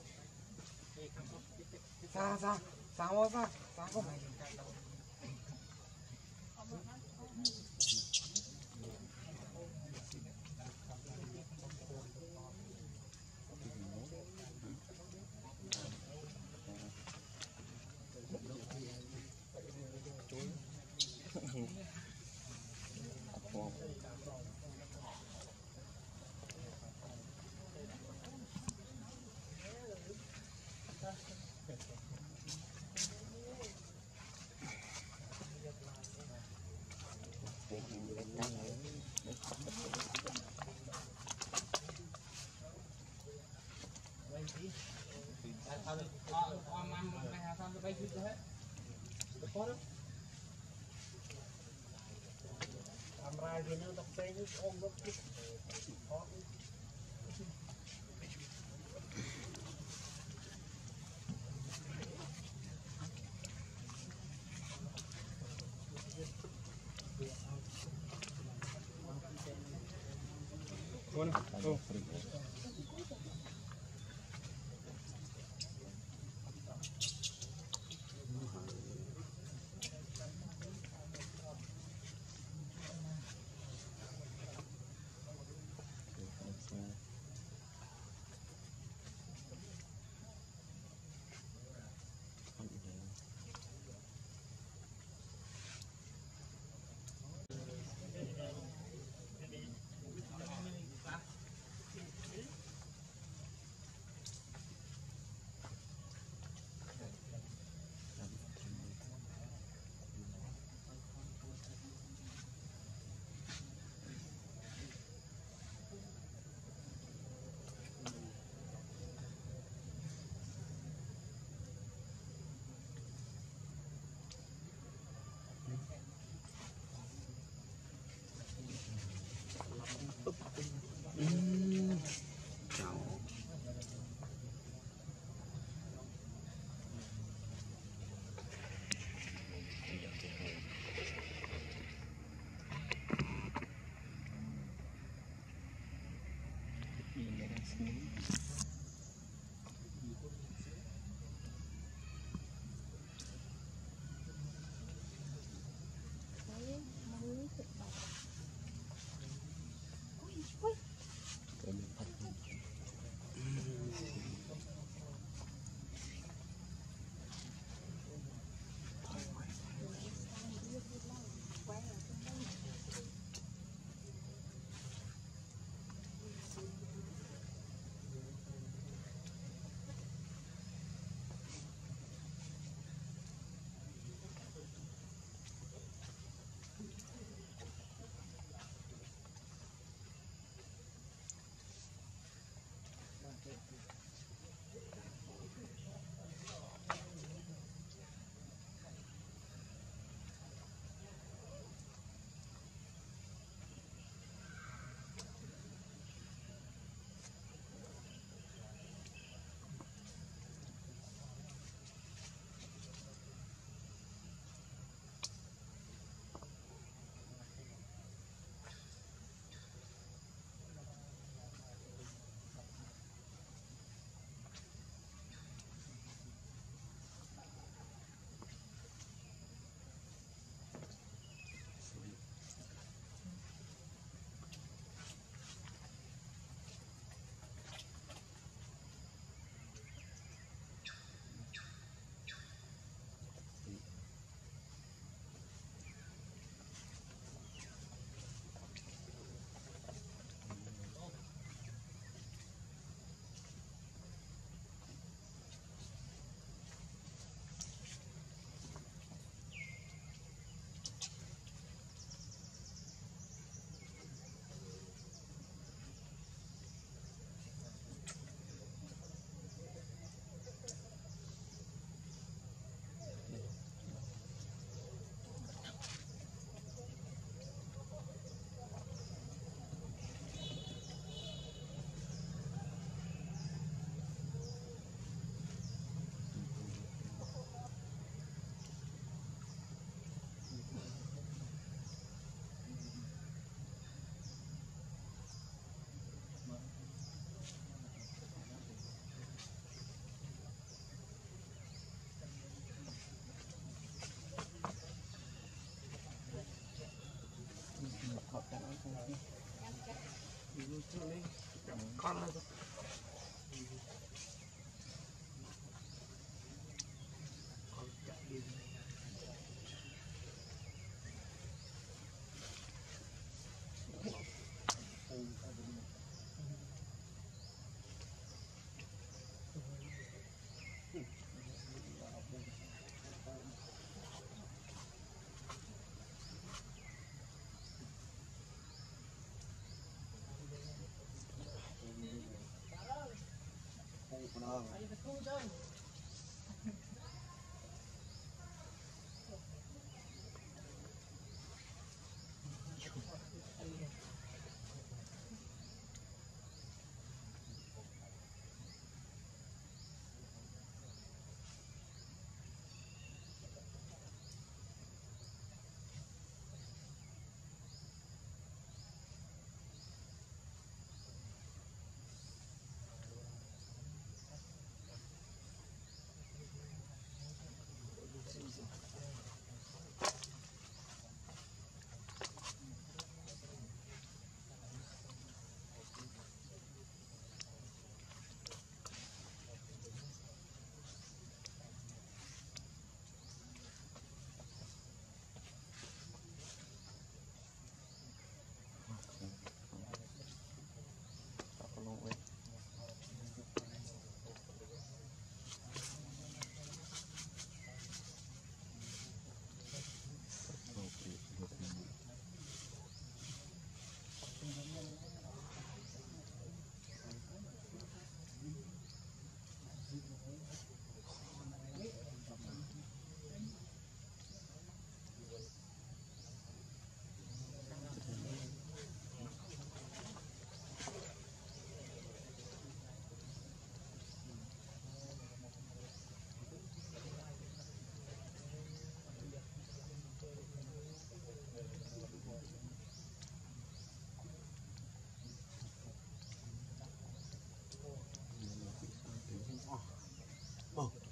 Xa xa, xa quá xa, xa quá. Go. Hãy subscribe cho kênh Ghiền Mì Gõ để không bỏ lỡ con lên thôi. Con chạy đi. Are you the cool dog?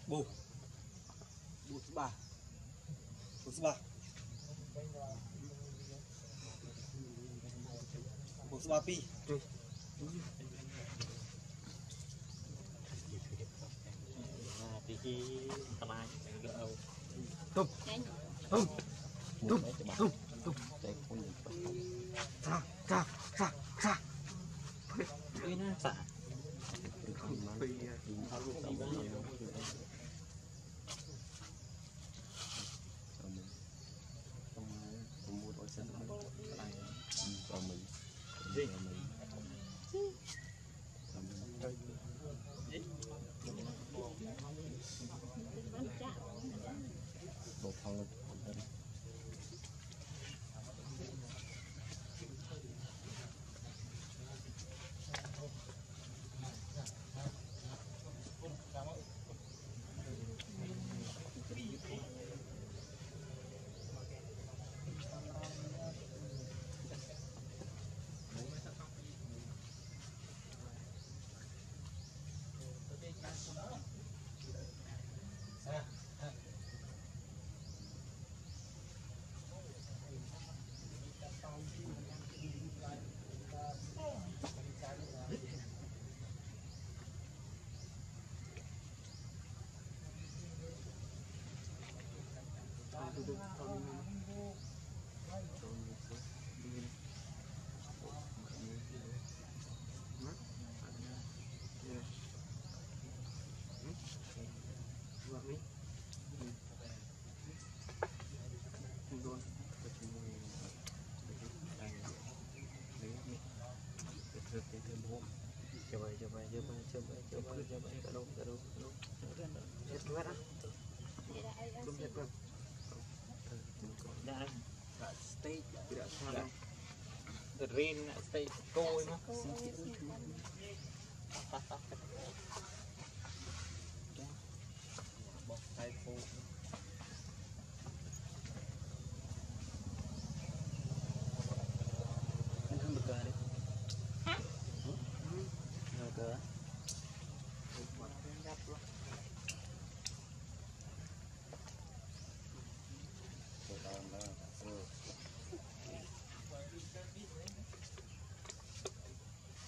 Bố bố thứ ba bố thứ ba bố thứ ba pi pi tham ai tung tung tung tung tung sa sa sa sa đây nè sa Hãy subscribe cho kênh Ghiền Mì Gõ Để không bỏ lỡ Hãy subscribe cho kênh Ghiền Mì Gõ Để không bỏ lỡ những video hấp dẫn State tidak salah. The rain state kau ini. Box typo. Ini kan betul ni. Hah? Betul. Hãy subscribe cho kênh Ghiền Mì Gõ Để không bỏ lỡ những video hấp dẫn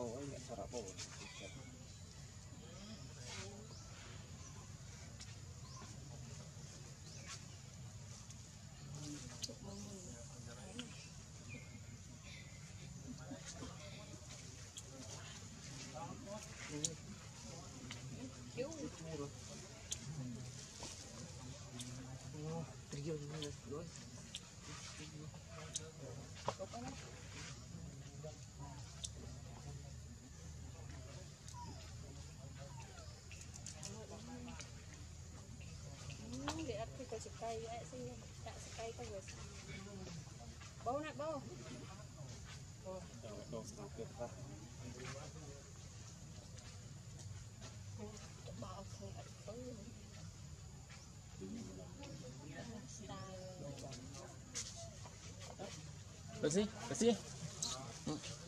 oh ini cara bawa cây ấy xin đặt cây có được bố nè bố bỏ không đặt bố Lucie Lucie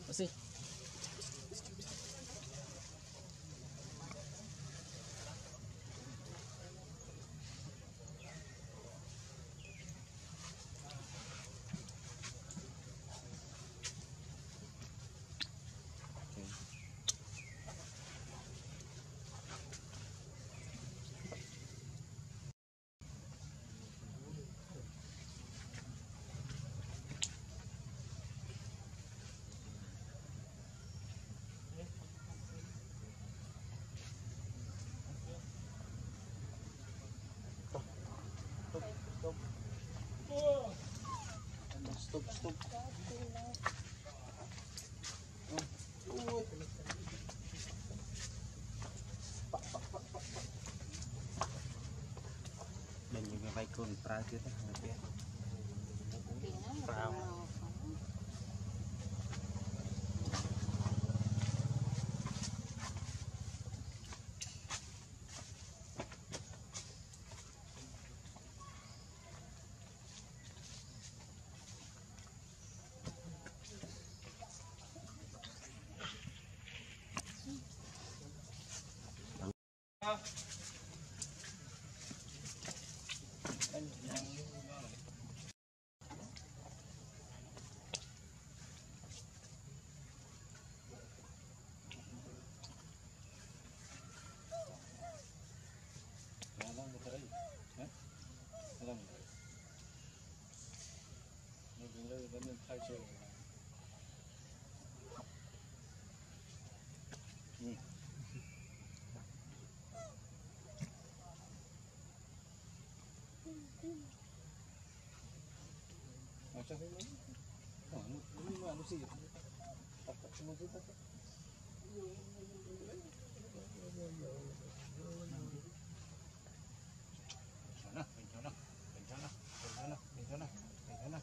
Lucie stop mình dùng cái vây côn pra kia ta là biết pra macam ni, oh, ni mana sih? Tak tak semua kita tak. Bencana, bencana, bencana, bencana, bencana, bencana.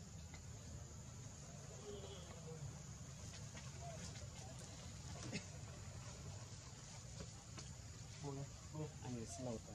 Boleh, boleh. Ayo selamat.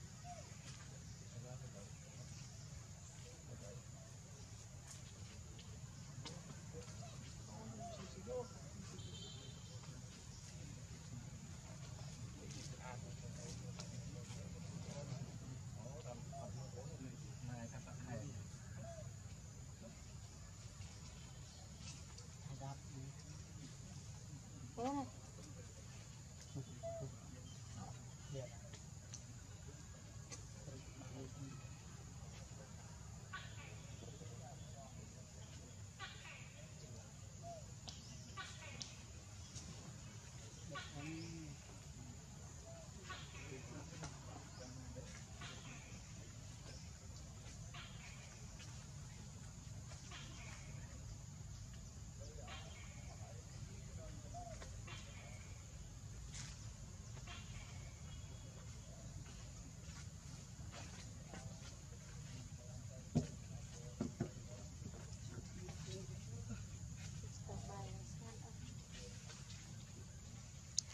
Hãy subscribe cho kênh Ghiền Mì Gõ để không bỏ lỡ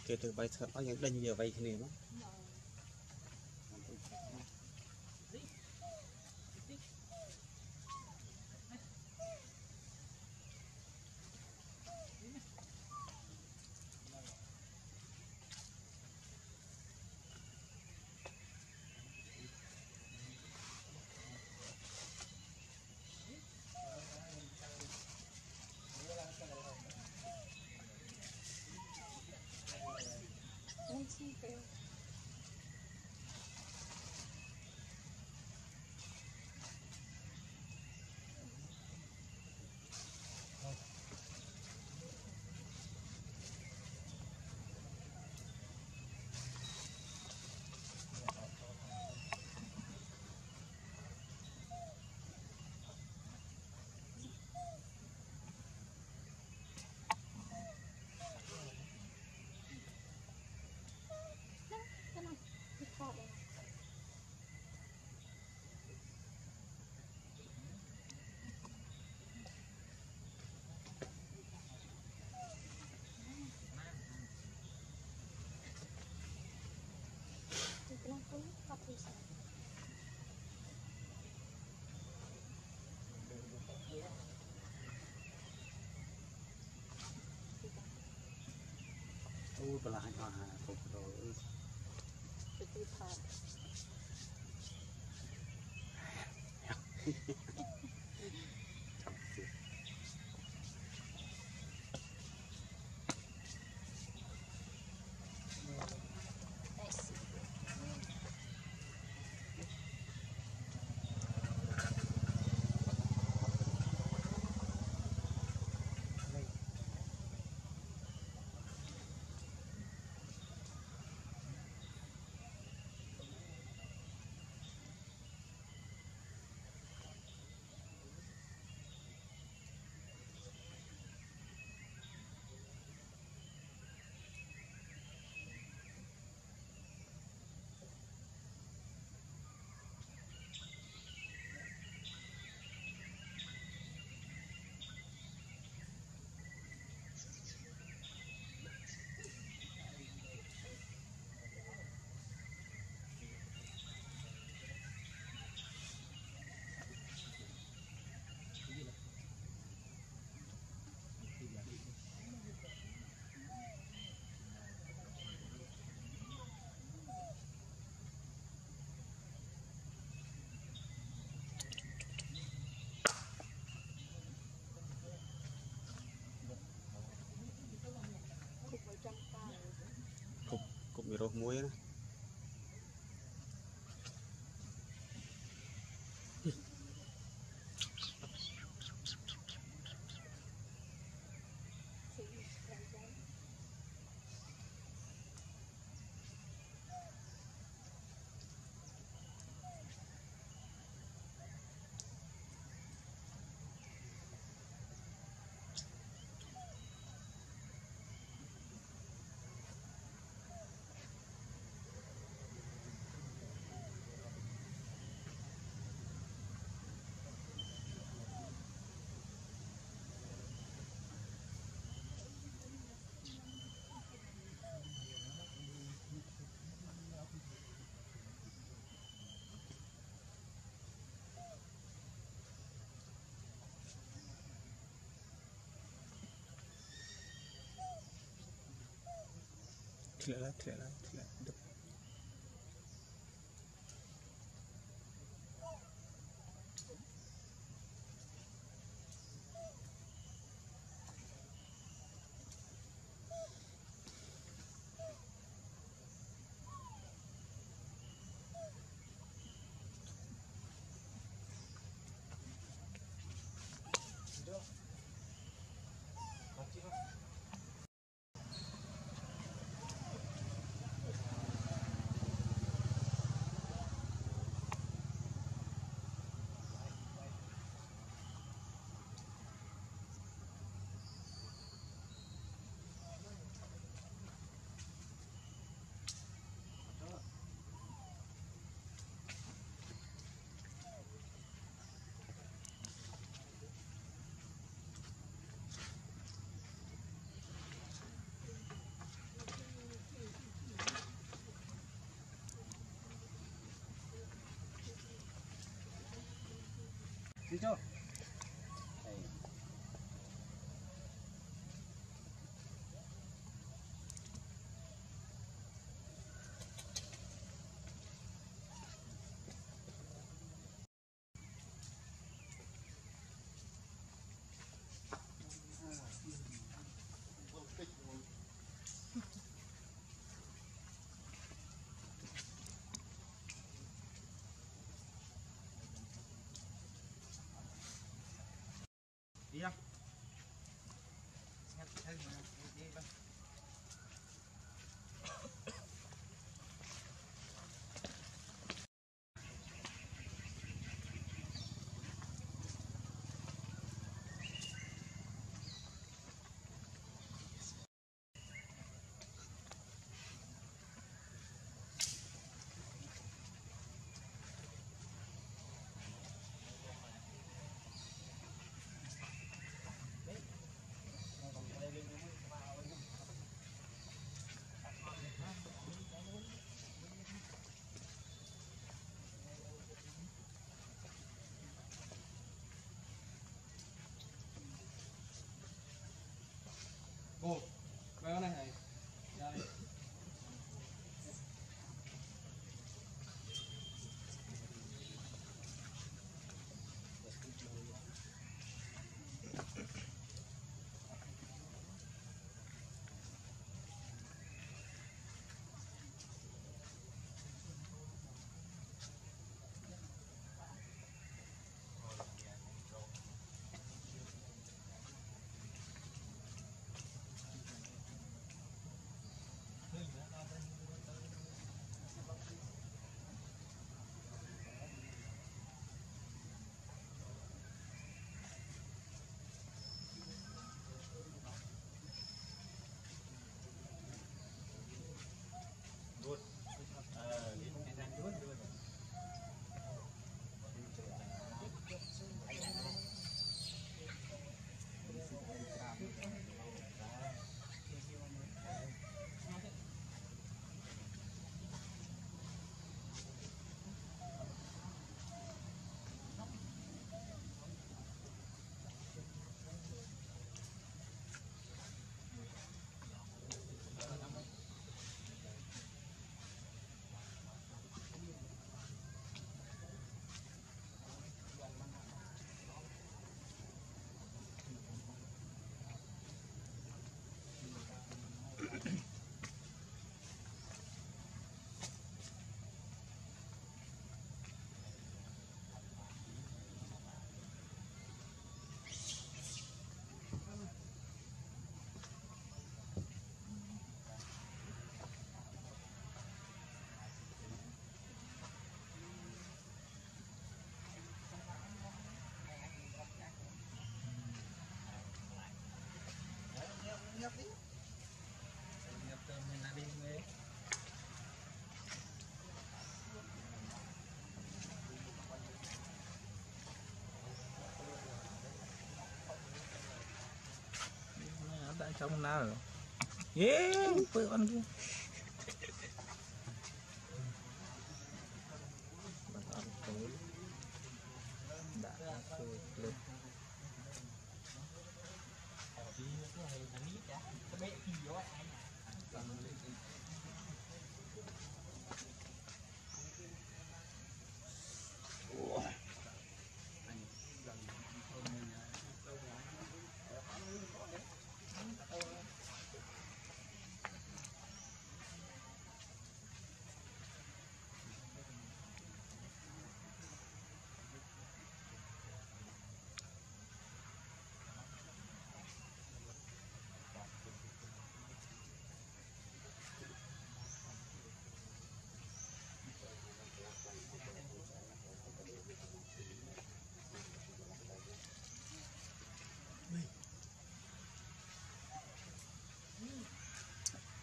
kể từ bài thơ có những đinh giờ vậy thì niệm á Ooh, but I can't have it all. It's too hot. Miroh muir. Clear that, clear that, clear that. Thank you. đi cho. Đi không? Ngắt thêm mà, đi đi. Ồ, cái con này này. Đây. Trong nào rồi, yeah, bự con kia.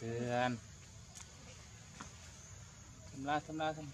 Tiền thầm la thầm la thầm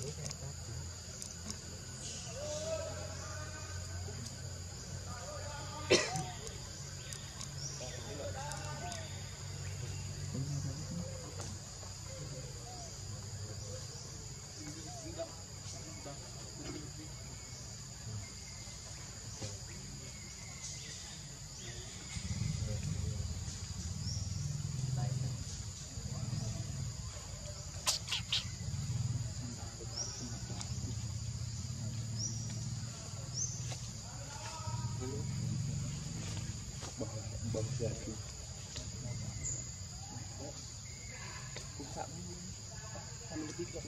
Jadi buka sama lebih kok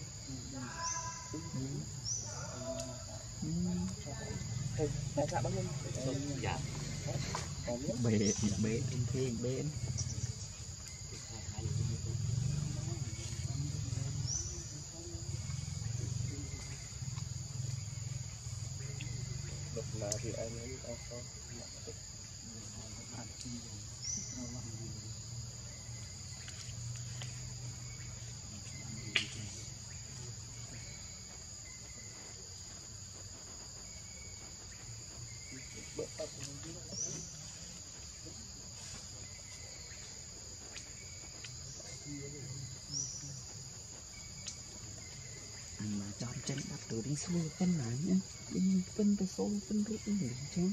bangun chân đập từ đến xưa phân này nhá, phân phân từ xôi phân rút đến điểm chứ.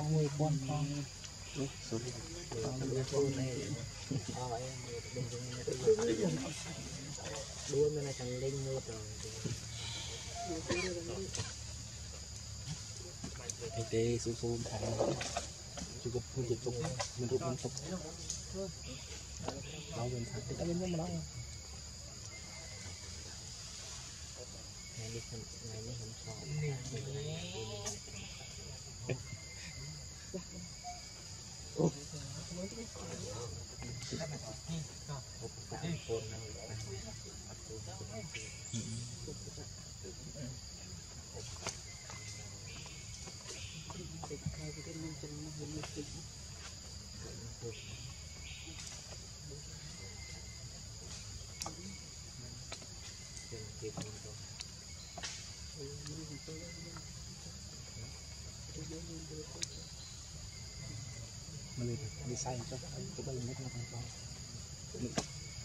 Không người con con xuống con con này luôn là thằng linh một rồi cái tê xuống xuống thằng chụp phun chụp tung mình rút mình chụp đâu mình thằng cái đó mình nó này này không sợ Hãy subscribe cho kênh Ghiền Mì Gõ để không bỏ lỡ những video hấp dẫn. Mình design cho cái bên nước nó không có. Mình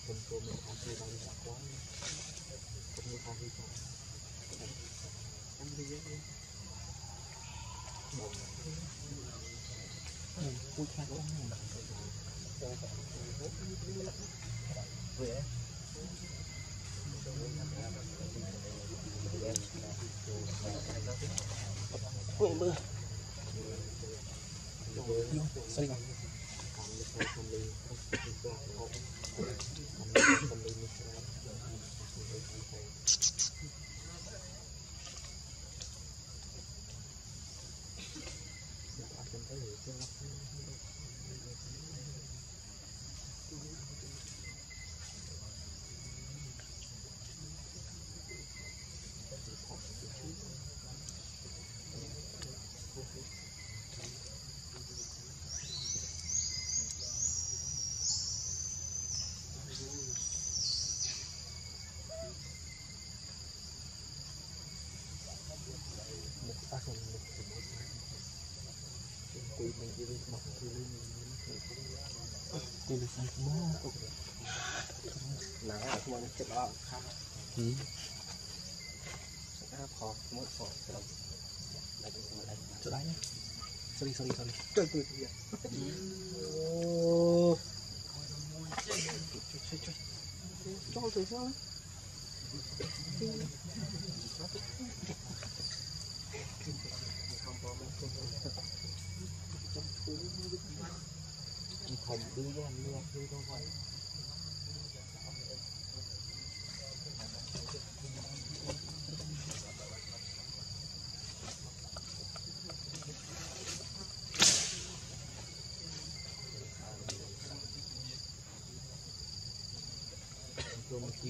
cùng cùng mình không chơi bao giờ quá. Cũng như không đi chơi. Ăn đi dễ đi. Vui khác lắm. Vui á. Ui mưa. Sorry. Thì được sạch mơ nắng là một cái đó khác sẽ áp khó mỗi phỏ là chỗ đấy nhé. Sorry sorry sorry trời cười thì ô chơi chơi chơi cho tôi sao không đi ra nữa đi đâu vậy tôi một kia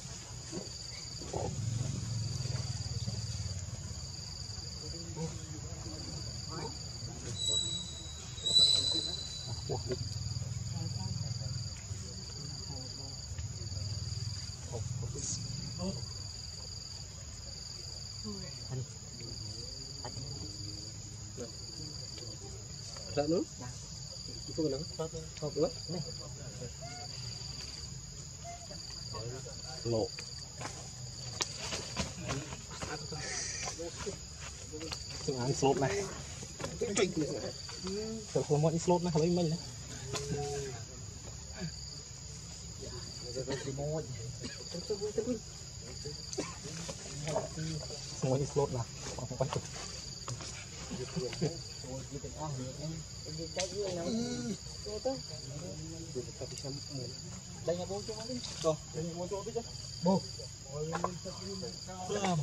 Đã nữa. Không nữa. Không nữa. Này. Lộ chúng ăn slot này tôi không muốn slot nó không mình nữa muốn slot là không quan trọng đây nhà bố cho nó đi, rồi đây nhà bố cho nó đi chứ, bố, làm,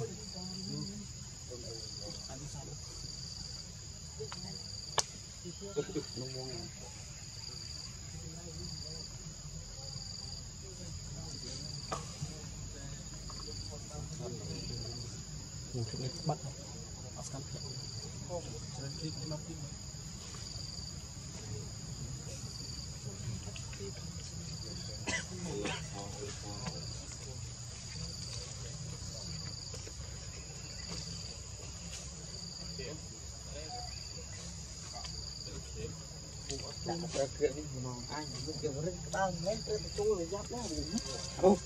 ngủ chụp này bắt, bắt cam thiệt, chơi clip nó đi. Hãy subscribe cho kênh Ghiền Mì Gõ để không bỏ lỡ Vô đây. Bố,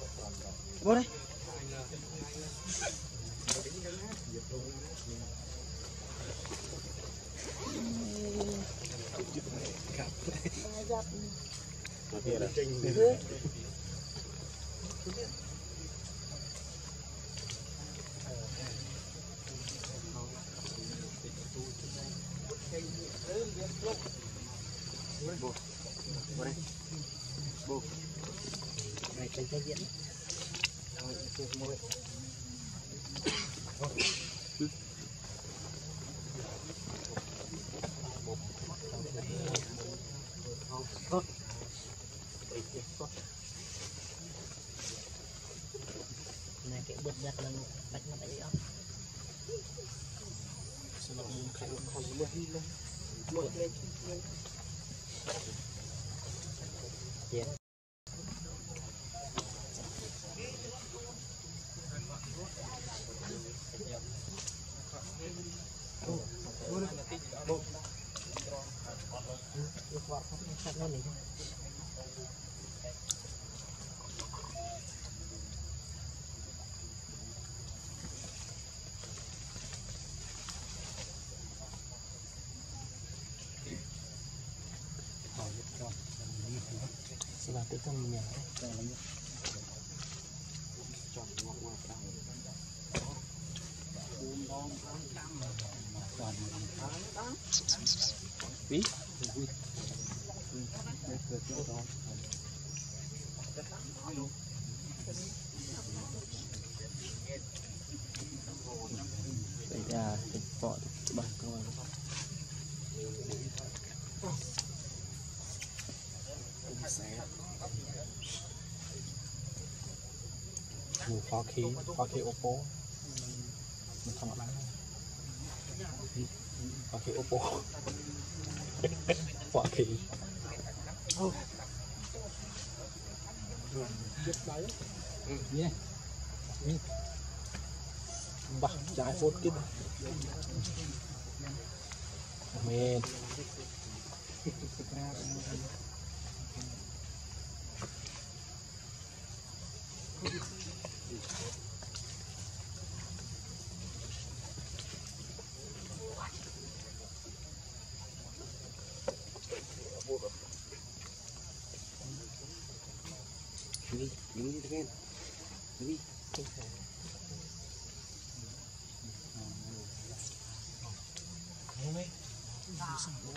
bố đây, bố này cái cái diễn rồi chụp môi bố này cái bột giặt là bạch mà bạch không sao mà không không mưa đi luôn mưa lên yeah. Là cái con mình khó khí, khó khí ô bố mình không lắm khó khí ô bố khó khí nhé bạc trái phốt kia mệt Hãy subscribe cho kênh Ghiền Mì Gõ để không bỏ lỡ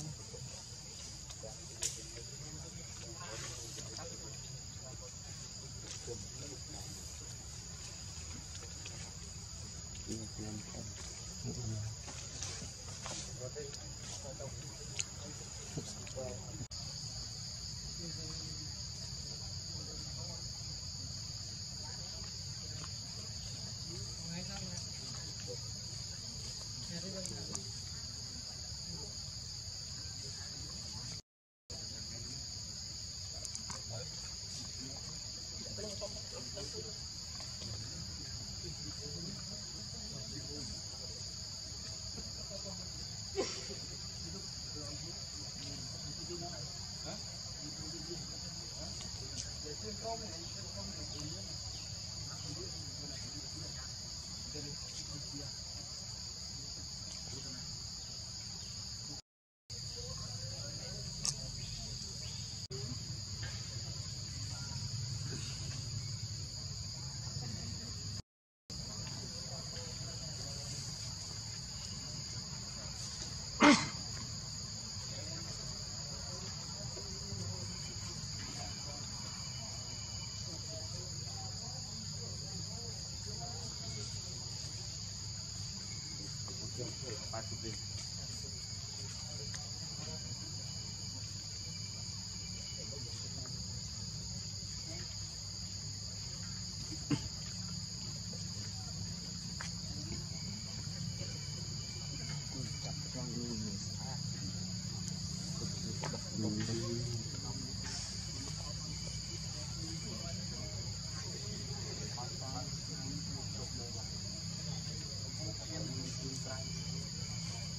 những video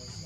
hấp dẫn.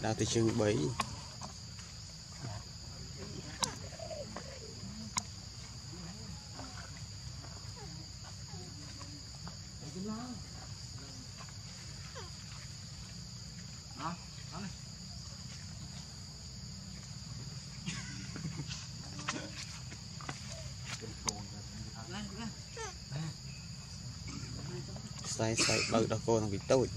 đã từ chương bảy sai sai bự đó cô thằng bị tôi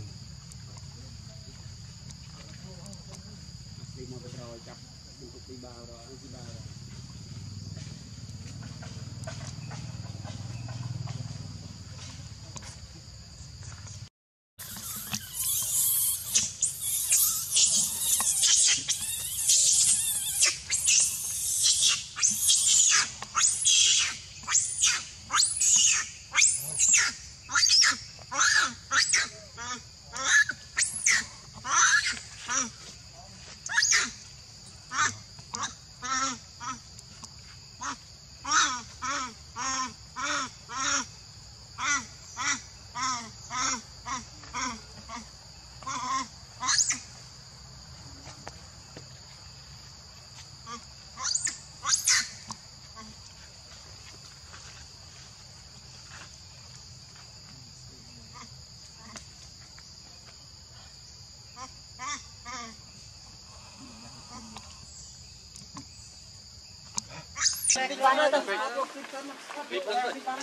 Hãy subscribe cho kênh Ghiền Mì Gõ để không bỏ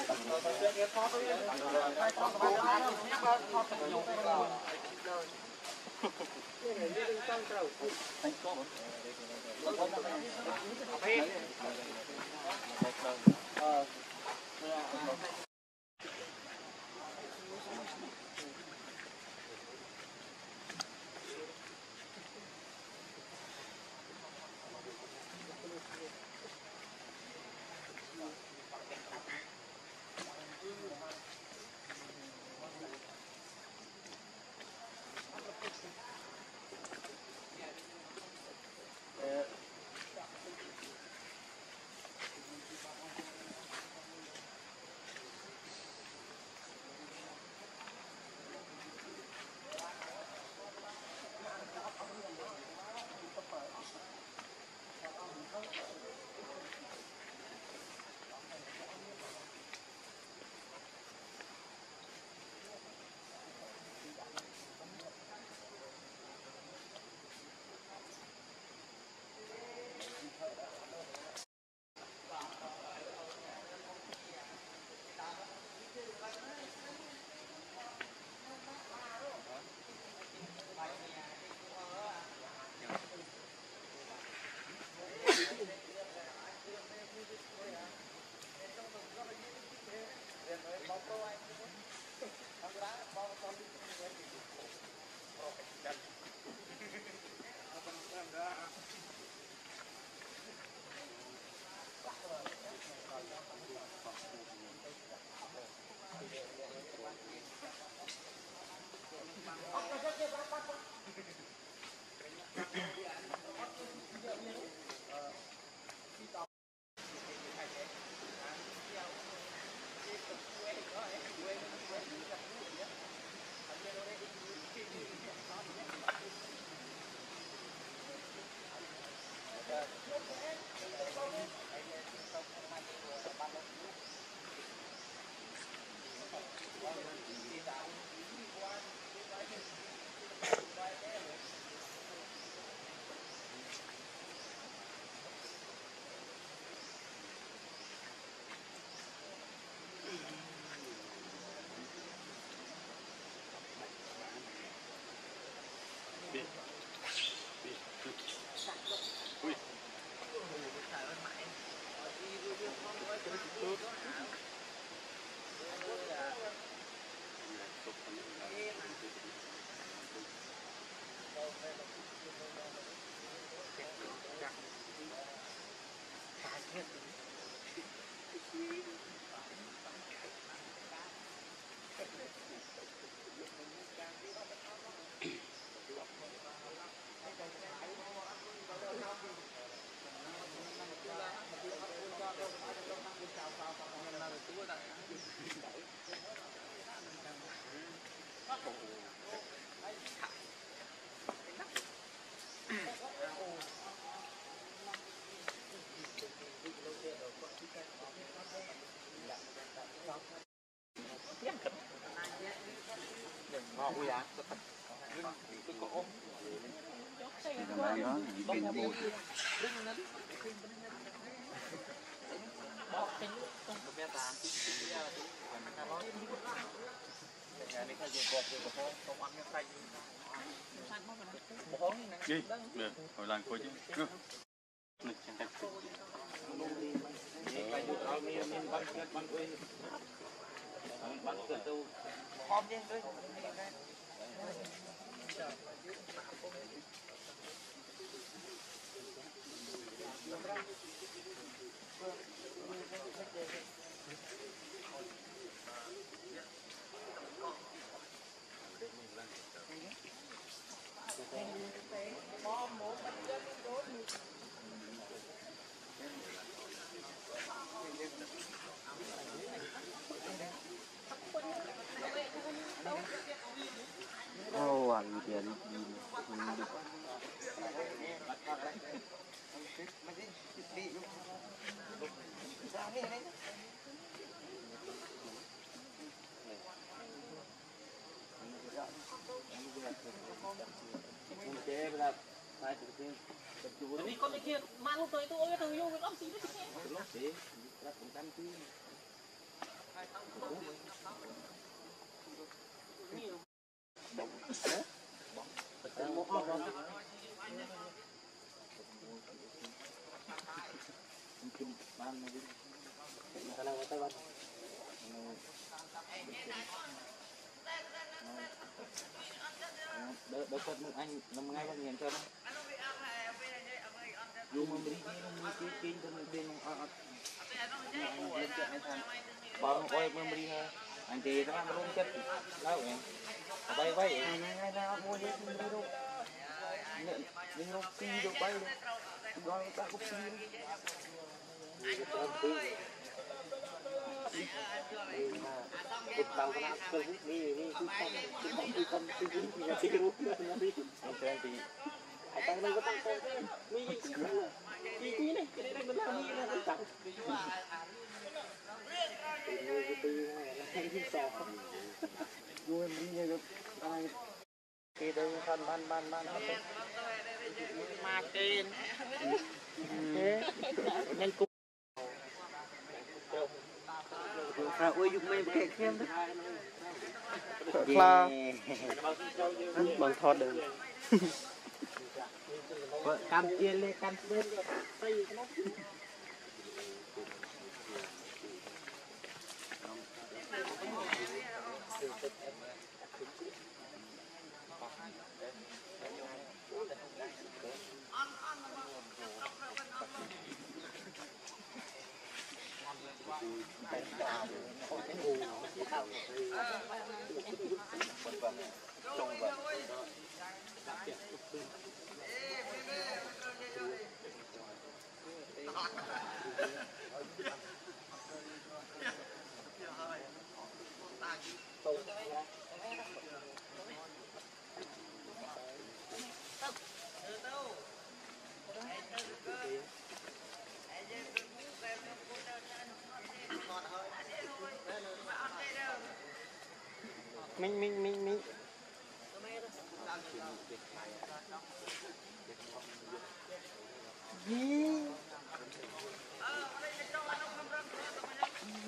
lỡ những video hấp dẫn. đi hồi làng coi chứ này chẳng hạn vì con này kia mang lúc tới tôi thường yêu với ông tí với chị em. Mình mình mình mình gì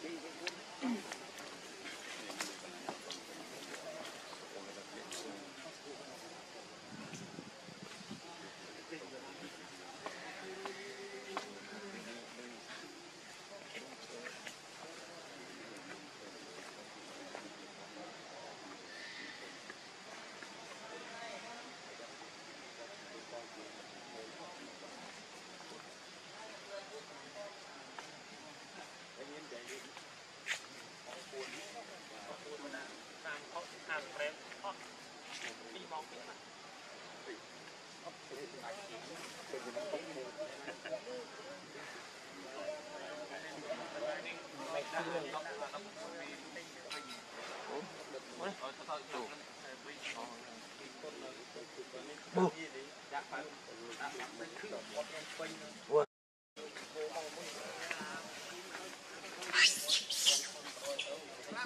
Hãy subscribe cho kênh Ghiền Mì Gõ để không bỏ lỡ những video hấp dẫn.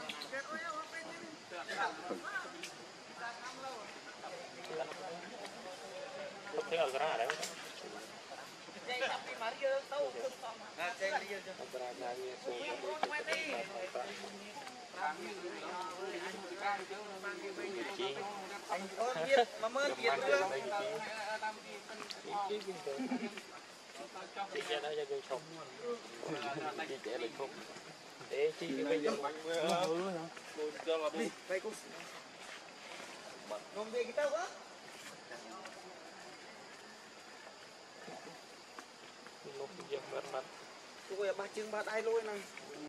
để chi bây giờ kita quá một mặt ai lôi này.